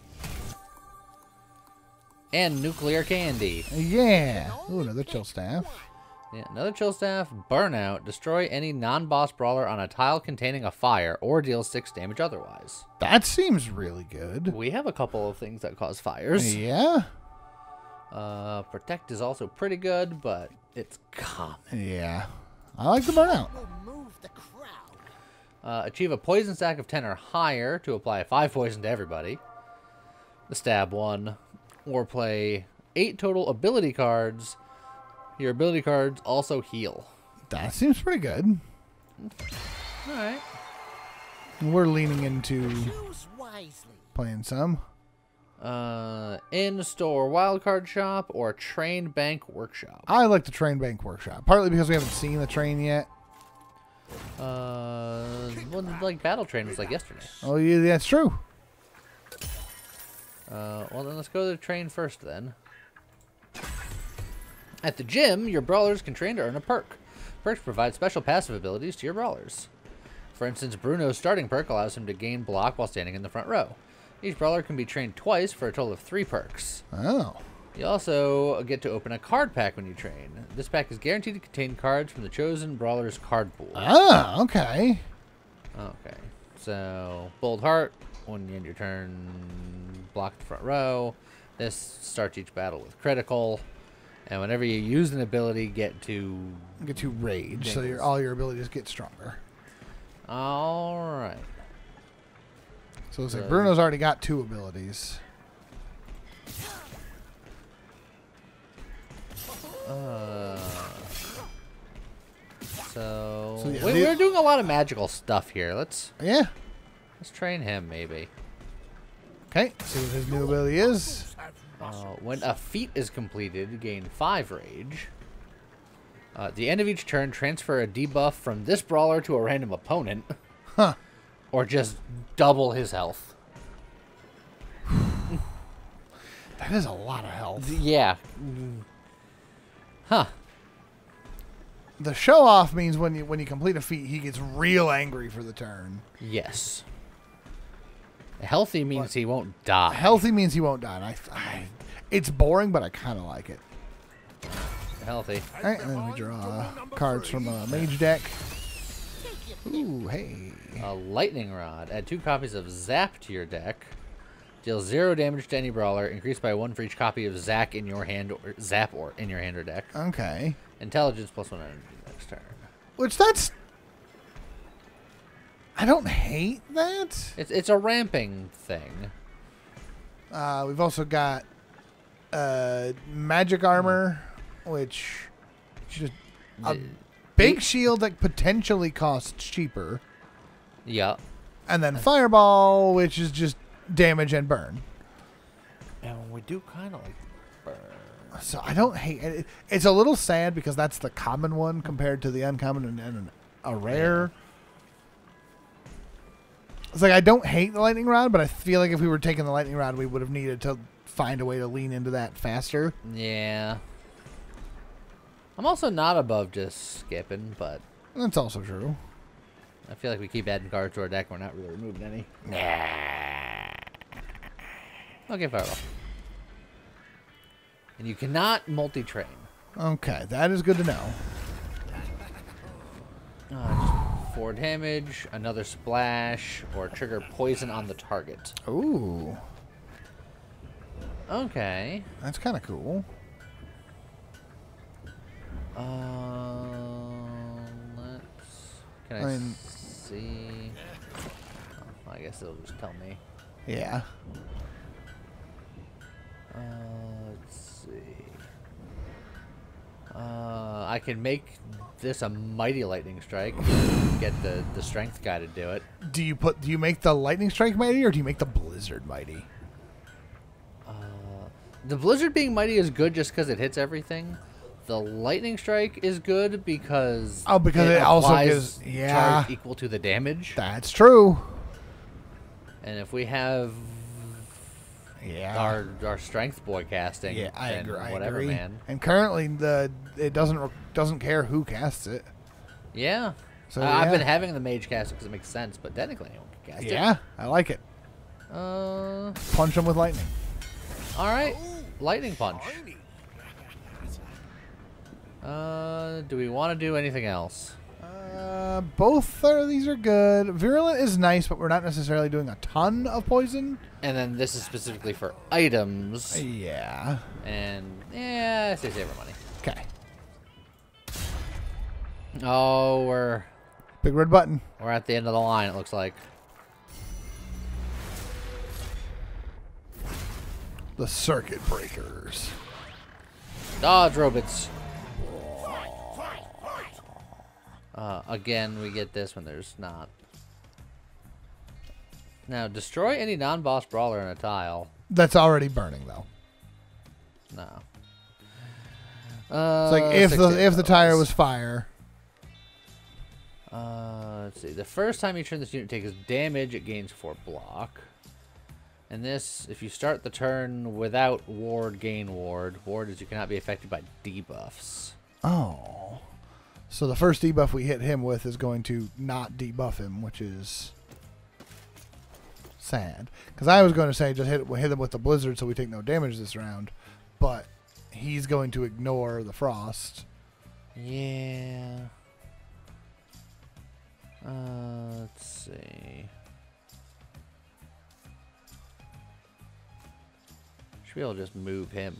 And nuclear candy. Yeah. Ooh, another chill staff. Yeah, another chill staff. Burnout. Destroy any non-boss brawler on a tile containing a fire or deal six damage otherwise. That seems really good. We have a couple of things that cause fires. Yeah. Uh, protect is also pretty good, but it's common. Yeah. I like the burnout. Uh, achieve a poison stack of ten or higher to apply five poison to everybody. Stab one. Or play eight total ability cards. Your ability cards also heal. That seems pretty good. Alright. We're leaning into playing some. Uh, in store wildcard shop or train bank workshop. I like the train bank workshop. Partly because we haven't seen the train yet. Uh, well, like Battle Train was like yesterday. Oh, yeah, that's true. Uh, well, then let's go to the train first, then. At the gym, your brawlers can train to earn a perk. Perks provide special passive abilities to your brawlers. For instance, Bruno's starting perk allows him to gain block while standing in the front row. Each brawler can be trained twice for a total of three perks. Oh. You also get to open a card pack when you train. This pack is guaranteed to contain cards from the chosen brawler's card pool. Ah, okay. Okay. So, Bold Heart, when you end your turn, block the front row. This starts each battle with critical. And whenever you use an ability, get to... Get to rage, things. so your, all your abilities get stronger. All right. So, it's so like Bruno's already got two abilities. Uh, so, so yeah, we, we're doing a lot of magical stuff here. Let's yeah, let's train him maybe. Okay, see what his new ability is. Uh, when a feat is completed, gain five rage. Uh, at the end of each turn, transfer a debuff from this brawler to a random opponent. Huh. Or just double his health. That is a lot of health. Yeah. Huh. The show-off means when you when you complete a feat, he gets real angry for the turn. Yes. Healthy means what? He won't die. Healthy means he won't die. I, I, it's boring, but I kind of like it. Healthy. All right, and then we draw cards from a mage deck. Ooh, hey. A lightning rod. Add two copies of Zap to your deck. Deal zero damage to any brawler. Increased by one for each copy of Zap in your hand or Zap or in your hand or deck. Okay. Intelligence plus one energy next turn. Which that's. I don't hate that. It's it's a ramping thing. Uh, we've also got uh, magic armor, which just a the, big the, shield that potentially costs cheaper. Yeah. And then fireball, which is just damage and burn. And we do kind of like burn. So I don't hate it. It's a little sad because that's the common one compared to the uncommon and, and a rare. Yeah. It's like, I don't hate the lightning rod, but I feel like if we were taking the lightning rod, we would have needed to find a way to lean into that faster. Yeah. I'm also not above just skipping, but... That's also true. I feel like we keep adding cards to our deck. We're not really removing any. Nah. Okay, fireball. And you cannot multi-train. Okay, that is good to know. Oh, four damage, another splash, or trigger poison on the target. Ooh. Okay. That's kind of cool. Um, let's. Can I, I mean, see? Oh, I guess it'll just tell me. Yeah. Uh, let's see. Uh, I can make this a mighty lightning strike. Get the the strength guy to do it. Do you put? Do you make the lightning strike mighty, or do you make the blizzard mighty? Uh, the blizzard being mighty is good just because it hits everything. The lightning strike is good because oh, because it, it also gives yeah charge equal to the damage. That's true. And if we have yeah our our strength boy casting, yeah, I agree. Whatever, I agree. Man. And currently the it doesn't doesn't care who casts it. Yeah. So, uh, yeah. I've been having the mage cast because it makes sense, but technically anyone can cast it. Yeah, I like it. Uh, punch him with lightning. All right, lightning punch. Uh, do we want to do anything else? Uh, both are, these are good. Virulent is nice, but we're not necessarily doing a ton of poison. And then this is specifically for items. Yeah. And yeah, save saver money. Okay. Oh, we're big red button. We're at the end of the line, it looks like. The Circuit Breakers. Dodge robots. Uh, again, we get this when there's not. Now, destroy any non-boss brawler in a tile. That's already burning, though. No. Uh, it's like if the if the tire was fire. Uh, let's see. The first time you turn this unit takes damage, it gains four block. And this, if you start the turn without ward, gain ward. Ward is you cannot be affected by debuffs. Oh. So the first debuff we hit him with is going to not debuff him, which is sad. Because I was going to say just hit hit him with the blizzard so we take no damage this round, but he's going to ignore the frost. Yeah. Uh, let's see. Should we all just move him?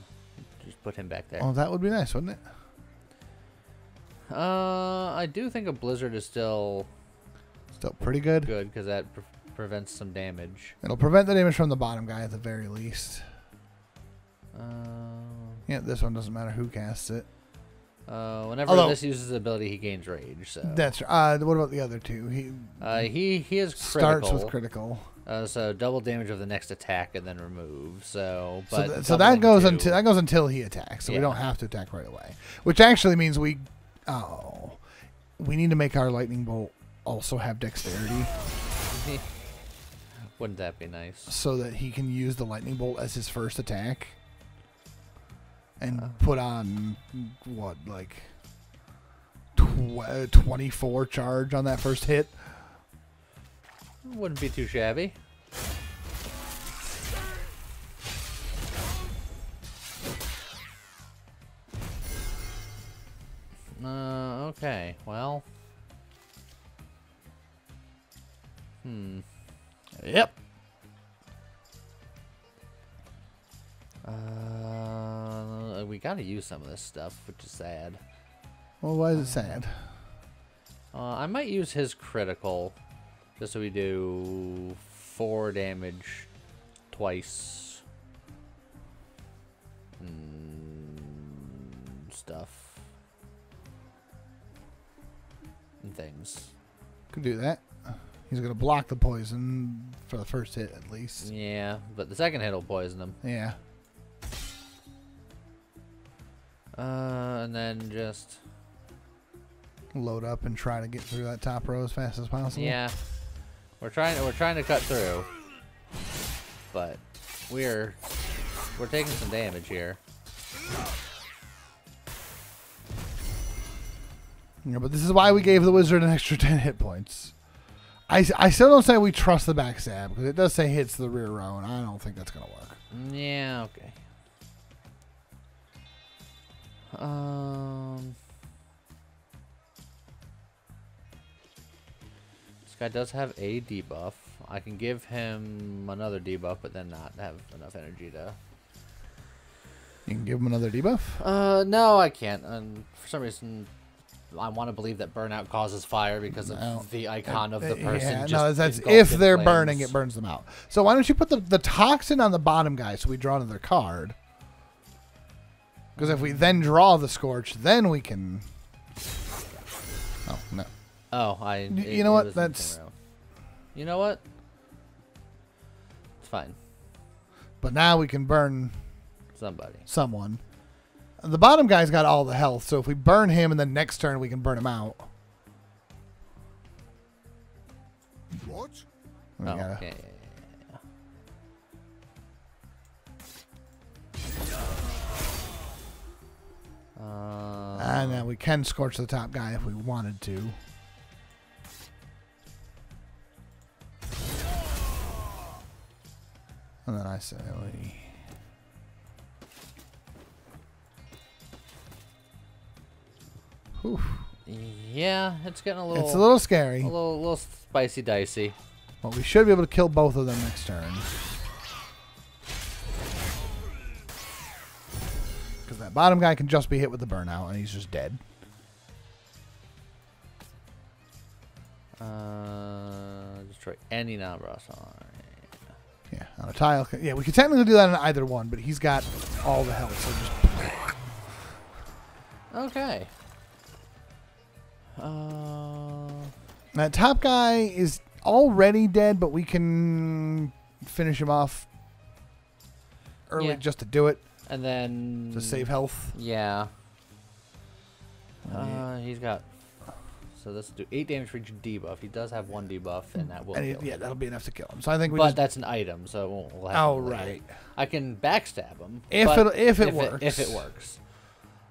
Just put him back there. Oh, that would be nice, wouldn't it? Uh, I do think a blizzard is still... Still pretty good? Good, because that pre prevents some damage. It'll prevent the damage from the bottom guy at the very least. Uh, yeah, this one doesn't matter who casts it. Uh, whenever Although, this uses his ability, he gains rage. So that's uh. What about the other two? He uh, he he is critical. Starts with critical. Uh, so double damage of the next attack and then remove. So but so, th so that goes until that goes until he attacks. So yeah. We don't have to attack right away, which actually means we Oh. We need to make our lightning bolt also have dexterity. Wouldn't that be nice? So that he can use the lightning bolt as his first attack. And uh, put on, what, like tw twenty-four charge on that first hit? Wouldn't be too shabby. Uh, okay, well. Hmm. Yep. Uh, we gotta use some of this stuff, which is sad. Well, why is it sad? Uh, I might use his critical, just so we do four damage twice. Mm, stuff. And things. Could do that. He's going to block the poison for the first hit, at least. Yeah, but the second hit will poison him. Yeah. Uh, and then just... load up and try to get through that top row as fast as possible. Yeah. We're trying, we're trying to cut through. But we're... we're taking some damage here. Yeah, but this is why we gave the wizard an extra ten hit points. I, I still don't say we trust the backstab, because it does say hits the rear row, and I don't think that's going to work. Yeah, okay. Um, this guy does have a debuff. I can give him another debuff, but then not have enough energy to... You can give him another debuff? Uh, no, I can't. And for some reason... I want to believe that burnout causes fire because of no. the icon of the person. Yeah, just no, that's if they're flames. burning, it burns them out. So why don't you put the, the toxin on the bottom guy so we draw another card? Because if we then draw the scorch, then we can. Oh no. Oh, I. It, you know what? That's. You know what? It's fine. But now we can burn. Somebody. Someone. The bottom guy's got all the health, so if we burn him and then next turn we can burn him out. What? We oh, gotta... okay. Uh, and then we can scorch the top guy if we wanted to. And then I say... we... Oof. Yeah, it's getting a little... It's a little scary. A little, little spicy dicey. Well, we should be able to kill both of them next turn. Because that bottom guy can just be hit with the burnout, and he's just dead. Uh, destroy any non-brass on. Yeah, on a tile. Yeah, we could technically do that on either one, but he's got all the health, so just... Okay. Uh, that top guy is already dead, but we can finish him off early yeah. just to do it. And then... to save health. Yeah. Uh, he's got... So this will do eight damage for each debuff. He does have one debuff, and that will and kill he, Yeah, him. That'll be enough to kill him. So I think we But just, that's an item, so it won't... We'll oh, right. I can backstab him. If, it'll, if it if works. It, if it works.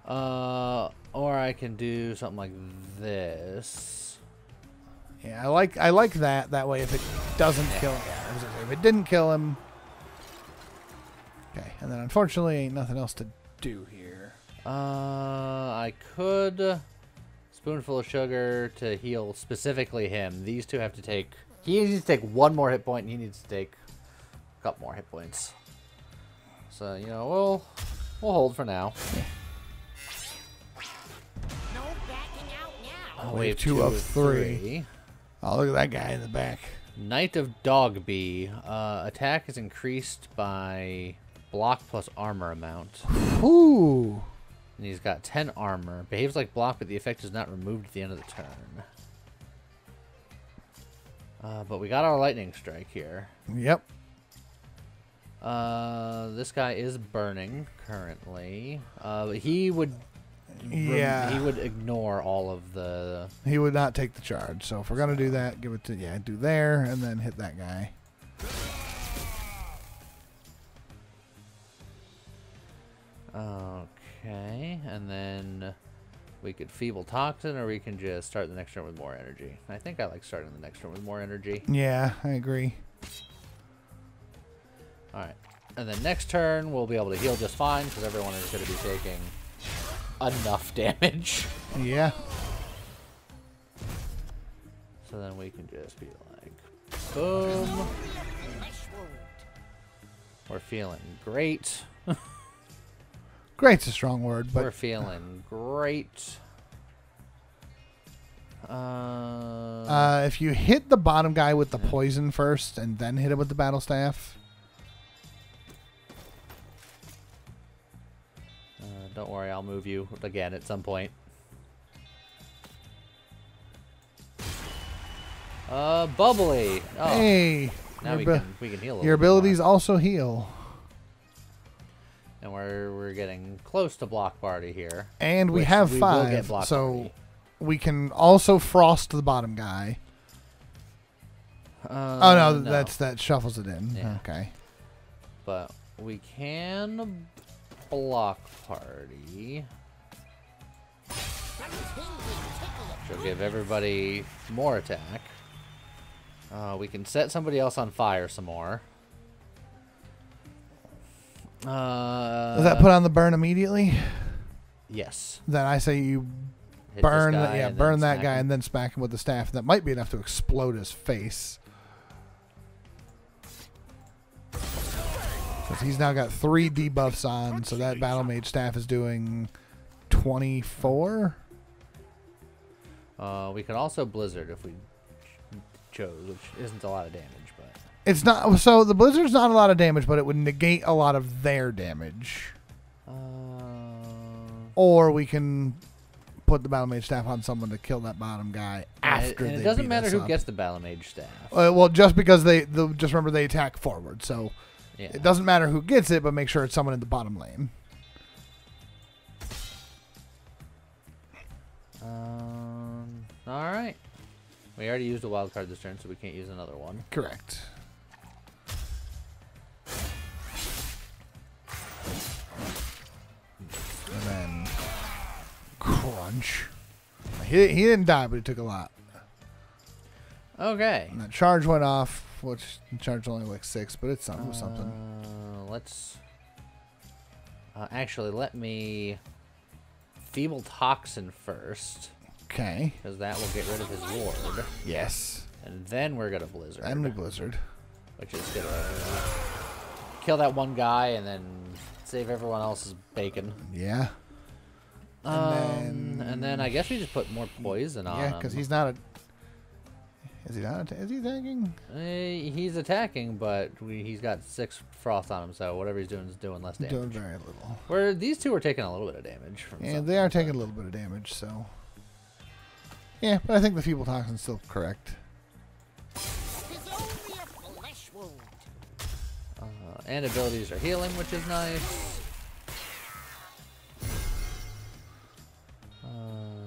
Uh... Or I can do something like this. Yeah, I like I like that. That way, if it doesn't yeah. kill him, yeah, if it didn't kill him, okay. And then unfortunately, ain't nothing else to do here. Uh, I could spoonful of sugar to heal specifically him. These two have to take. He needs to take one more hit point, and he needs to take a couple more hit points. So you know, we'll we'll hold for now. Yeah. Oh, wave two, two of three. three. Oh, look at that guy in the back. Knight of Dogby. Uh, attack is increased by block plus armor amount. Ooh. And he's got ten armor. Behaves like block, but the effect is not removed at the end of the turn. Uh, but we got our lightning strike here. Yep. Uh, this guy is burning currently. Uh, he would... Yeah. He would ignore all of the... He would not take the charge. So if we're going to do that, give it to... Yeah, do there, and then hit that guy. Okay, and then we could Feeble Toxin, or we can just start the next turn with more energy. I think I like starting the next turn with more energy. Yeah, I agree. Alright, and then next turn we'll be able to heal just fine, because everyone is going to be taking enough damage. Yeah. So then we can just be like, boom. We're feeling great. Great's a strong word, but... We're feeling great. Uh, uh, if you hit the bottom guy with the poison first and then hit him with the battle staff. Uh, don't worry, I'll move you again at some point. Uh, Bubbly. Oh, hey. Now we can, we can heal a little bit. Your abilities also heal. And we're, we're getting close to block party here. And we have five, we so party. we can also frost the bottom guy. Uh, oh, no, no, that's that shuffles it in. Yeah. Okay. But we can block party. She'll give everybody more attack. Uh, we can set somebody else on fire some more. Uh, Does that put on the burn immediately? Yes. Then I say you Hit burn, the, yeah, burn that guy him. and then smack him with the staff. That might be enough to explode his face. Because he's now got three debuffs on, so that Battle Mage staff is doing twenty-four. Uh, we could also Blizzard if we chose, which isn't a lot of damage, but. It's not so the blizzard's not a lot of damage, but it would negate a lot of their damage. Uh, or we can put the Battle Mage staff on someone to kill that bottom guy after. And it, and they it doesn't beat matter who up. gets the Battle Mage staff. Uh, well, just because they just remember they attack forward, so yeah. It doesn't matter who gets it, but make sure it's someone in the bottom lane. Um. All right. We already used a wild card this turn, so we can't use another one. Correct. And then crunch. He, he didn't die, but it took a lot. Okay. And that charge went off, which the charge only like six, but it's something. Uh, something. Let's uh, actually let me Feeble Toxin first. Okay. Because that will get rid of his ward. Yes. And then we're gonna Blizzard. And we Blizzard, which is gonna kill that one guy and then save everyone else's bacon. Yeah. Um, and then, and then I guess we just put more poison on. Yeah, because he's not a. Is he not? A, is he attacking? Uh, he's attacking, but we, he's got six frost on him, so whatever he's doing is doing less damage. Doing very little. Where these two are taking a little bit of damage. From yeah, they are taking but. a little bit of damage, so. Yeah, but I think the Feeble Toxin's still correct. Uh, and abilities are healing, which is nice. Uh,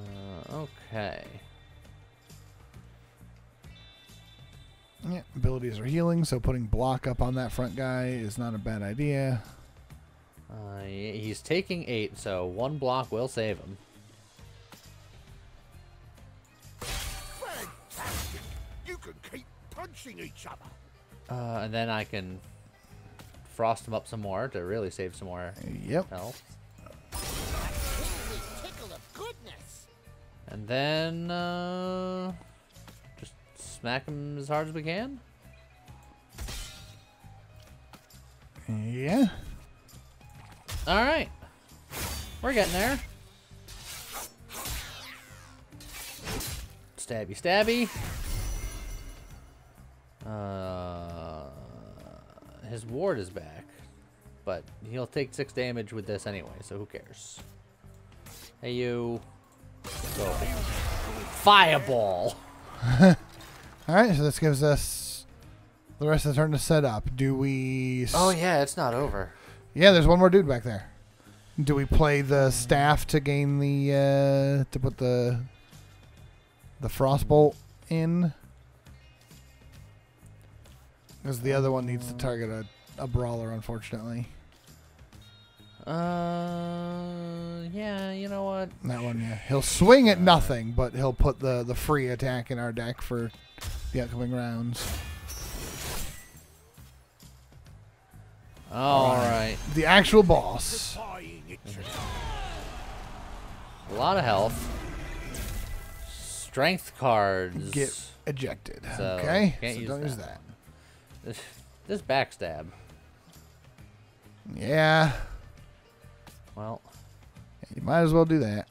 okay. Yeah, abilities are healing, so putting block up on that front guy is not a bad idea. Uh, he's taking eight, so one block will save him. Each other. Uh, and then I can frost him up some more to really save some more yep. health. And then uh, just smack him as hard as we can. Yeah. All right. We're getting there. Stabby, stabby. Uh, his ward is back, but he'll take six damage with this anyway, so who cares? Hey, you. Go. Fireball! Alright, so this gives us the rest of the turn to set up. Do we... Oh, yeah, it's not over. Yeah, there's one more dude back there. Do we play the staff to gain the uh, to put the the frostbolt in? Because the other one needs to target a, a brawler, unfortunately. Uh, yeah, you know what? That one, yeah. He'll swing at nothing, but he'll put the, the free attack in our deck for the upcoming rounds. All, All right. right. The actual boss. A lot of health. Strength cards. Get ejected. So okay, so use don't that use that. This, this backstab. Yeah. Well, you might as well do that.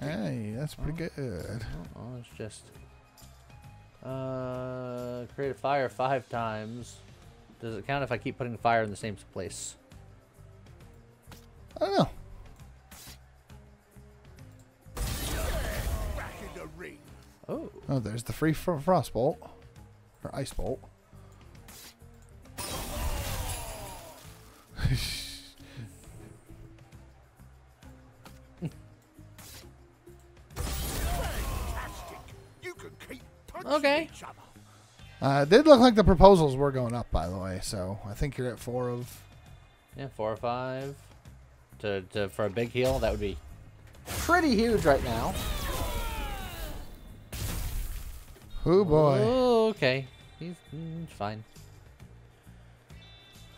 Hey, that's pretty oh. good. Oh, it's just uh, create a fire five times. Does it count if I keep putting fire in the same place? I don't know. Oh. Oh, there's the free fr frost bolt. Or ice bolt. You can keep okay. Each other. Uh, it did look like the proposals were going up, by the way. So I think you're at four of. Yeah, four or five. To, to for a big heal, that would be pretty huge right now. Oh boy. Oh, okay. He's mm, fine.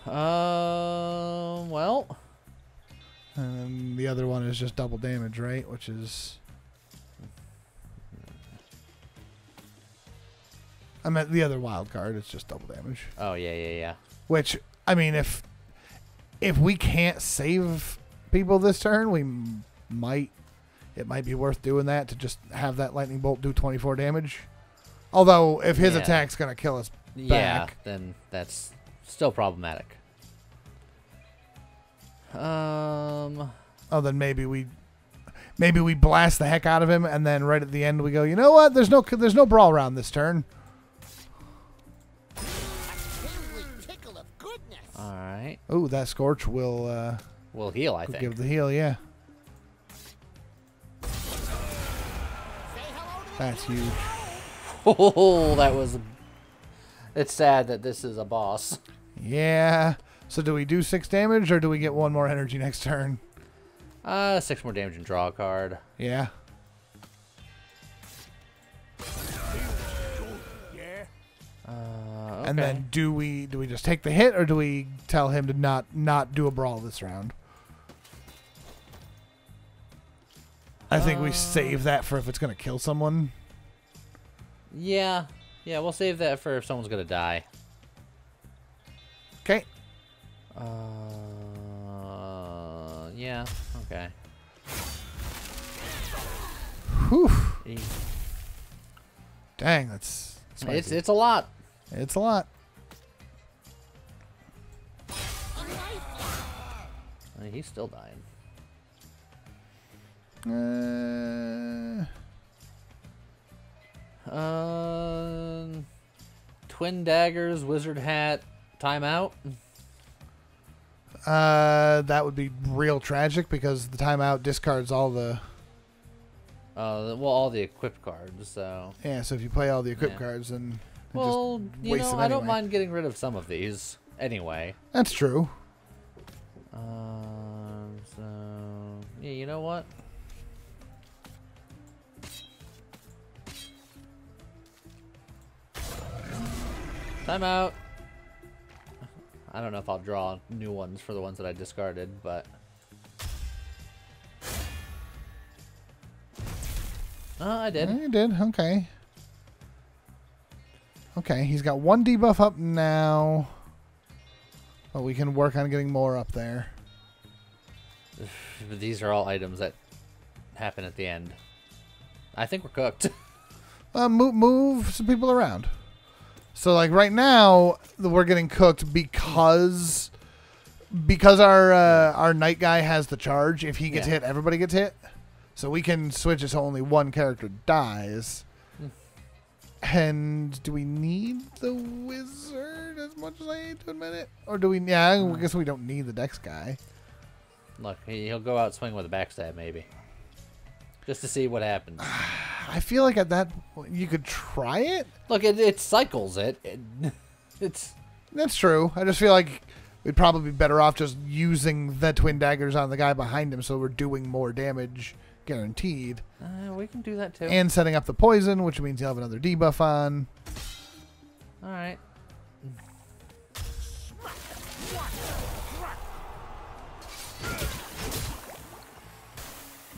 Um. Uh, well. And then the other one is just double damage, right? Which is. I meant the other wild card. It's just double damage. Oh yeah, yeah, yeah. Which I mean, if if we can't save people this turn, we might. It might be worth doing that to just have that lightning bolt do twenty-four damage. Although, if his yeah. attack's going to kill us back... Yeah, then that's still problematic. Um. Oh, then maybe we... Maybe we blast the heck out of him, and then right at the end we go, you know what? There's no there's no brawl round this turn. A tingly tickle of goodness. All right. Ooh, that Scorch will... Uh, will heal, I think. Give the heal, yeah. That's huge. Oh, that was... It's sad that this is a boss. Yeah. So do we do six damage, or do we get one more energy next turn? Uh, six more damage and draw a card. Yeah. Uh, okay. And then do we do we just take the hit, or do we tell him to not not do a brawl this round? I think uh, we save that for if it's going to kill someone. Yeah, yeah, we'll save that for if someone's gonna die. Okay. Uh, yeah. Okay. Whew. Jeez. Dang, that's spicy. It's it's a lot. It's a lot. I mean, he's still dying. Uh. Um, twin daggers, wizard hat, timeout. Uh, that would be real tragic because the timeout discards all the. Uh, well, all the equipped cards. So. Yeah, so if you play all the equipped yeah. cards, then. Well, just you know, them I anyway. don't mind getting rid of some of these anyway. That's true. Um. Uh, so yeah, you know what. Timeout. I don't know if I'll draw new ones for the ones that I discarded, but... Oh, I did. Yeah, you did. Okay. Okay, he's got one debuff up now. But we can work on getting more up there. These are all items that happen at the end. I think we're cooked. uh, move, move some people around. So, like, right now, we're getting cooked because because our uh, our night guy has the charge. If he gets yeah. hit, everybody gets hit. So we can switch it so only one character dies. And do we need the wizard as much as I need to admit it? Or do we? Yeah, I guess we don't need the dex guy. Look, he'll go out swinging with a backstab maybe. Just to see what happens. I feel like at that point you could try it. Look, it, it cycles it. it. It's That's true. I just feel like we'd probably be better off just using the twin daggers on the guy behind him so we're doing more damage guaranteed. Uh, we can do that too. And setting up the poison, which means you'll have another debuff on. All right.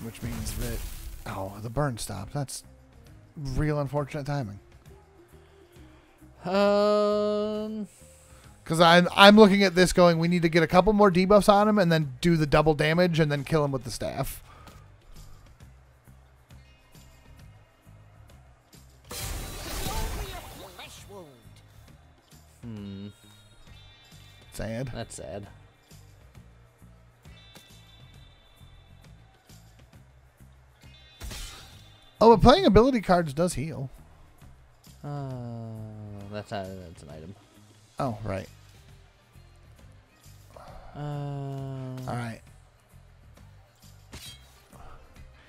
Which means that... Oh, the burn stopped. That's real unfortunate timing. Um... Because I'm, I'm looking at this going, we need to get a couple more debuffs on him and then do the double damage and then kill him with the staff. Hmm. Sad. That's sad. Oh, but playing ability cards does heal. Uh, that's not, that's an item. Oh, right. Uh, All right.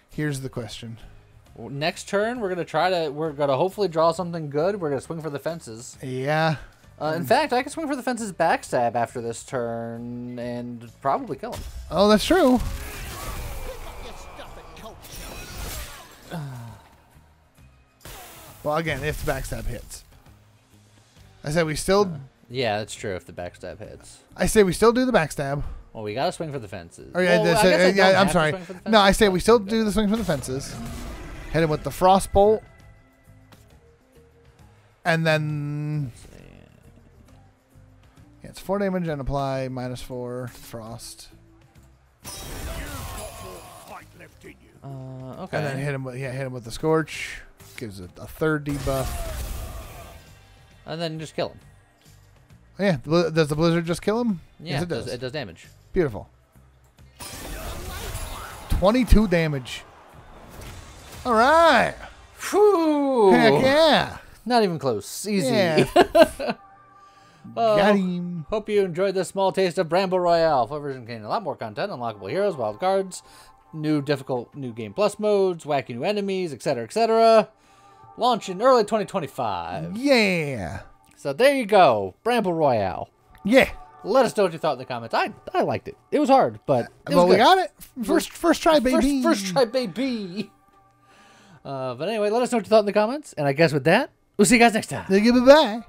Here's the question. Next turn, we're gonna try to. We're gonna hopefully draw something good. We're gonna swing for the fences. Yeah. Uh, in fact, I can swing for the fences backstab after this turn and probably kill him. Oh, that's true. Well, again, if the backstab hits. I say we still... Uh, yeah, that's true, if the backstab hits. I say we still do the backstab. Well, we gotta swing for the fences. Or, yeah, well, I say, I yeah, yeah I'm sorry. No, I say we still do the swing for the fences. Hit him with the frost bolt. And then... Yeah, it's four damage and apply minus four frost. Uh, okay. And then hit him with, yeah, hit him with the scorch. Gives it a third debuff. And then just kill him. Oh, yeah. Does the blizzard just kill him? Yeah, yes, it does. It does damage. Beautiful. twenty-two damage. All right. Whew. Heck yeah. Not even close. Easy. Yeah. Well, got him. Hope you enjoyed this small taste of Bramble Royale. Full version contains a lot more content, unlockable heroes, wild cards, new difficult new game plus modes, wacky new enemies, et cetera, et cetera. Launch in early twenty twenty-five. Yeah. So there you go. Bramble Royale. Yeah. Let us know what you thought in the comments. I I liked it. It was hard, but it well, was we got it. First first try, baby. First, first try, baby. Uh, but anyway, let us know what you thought in the comments. And I guess with that, we'll see you guys next time. Goodbye.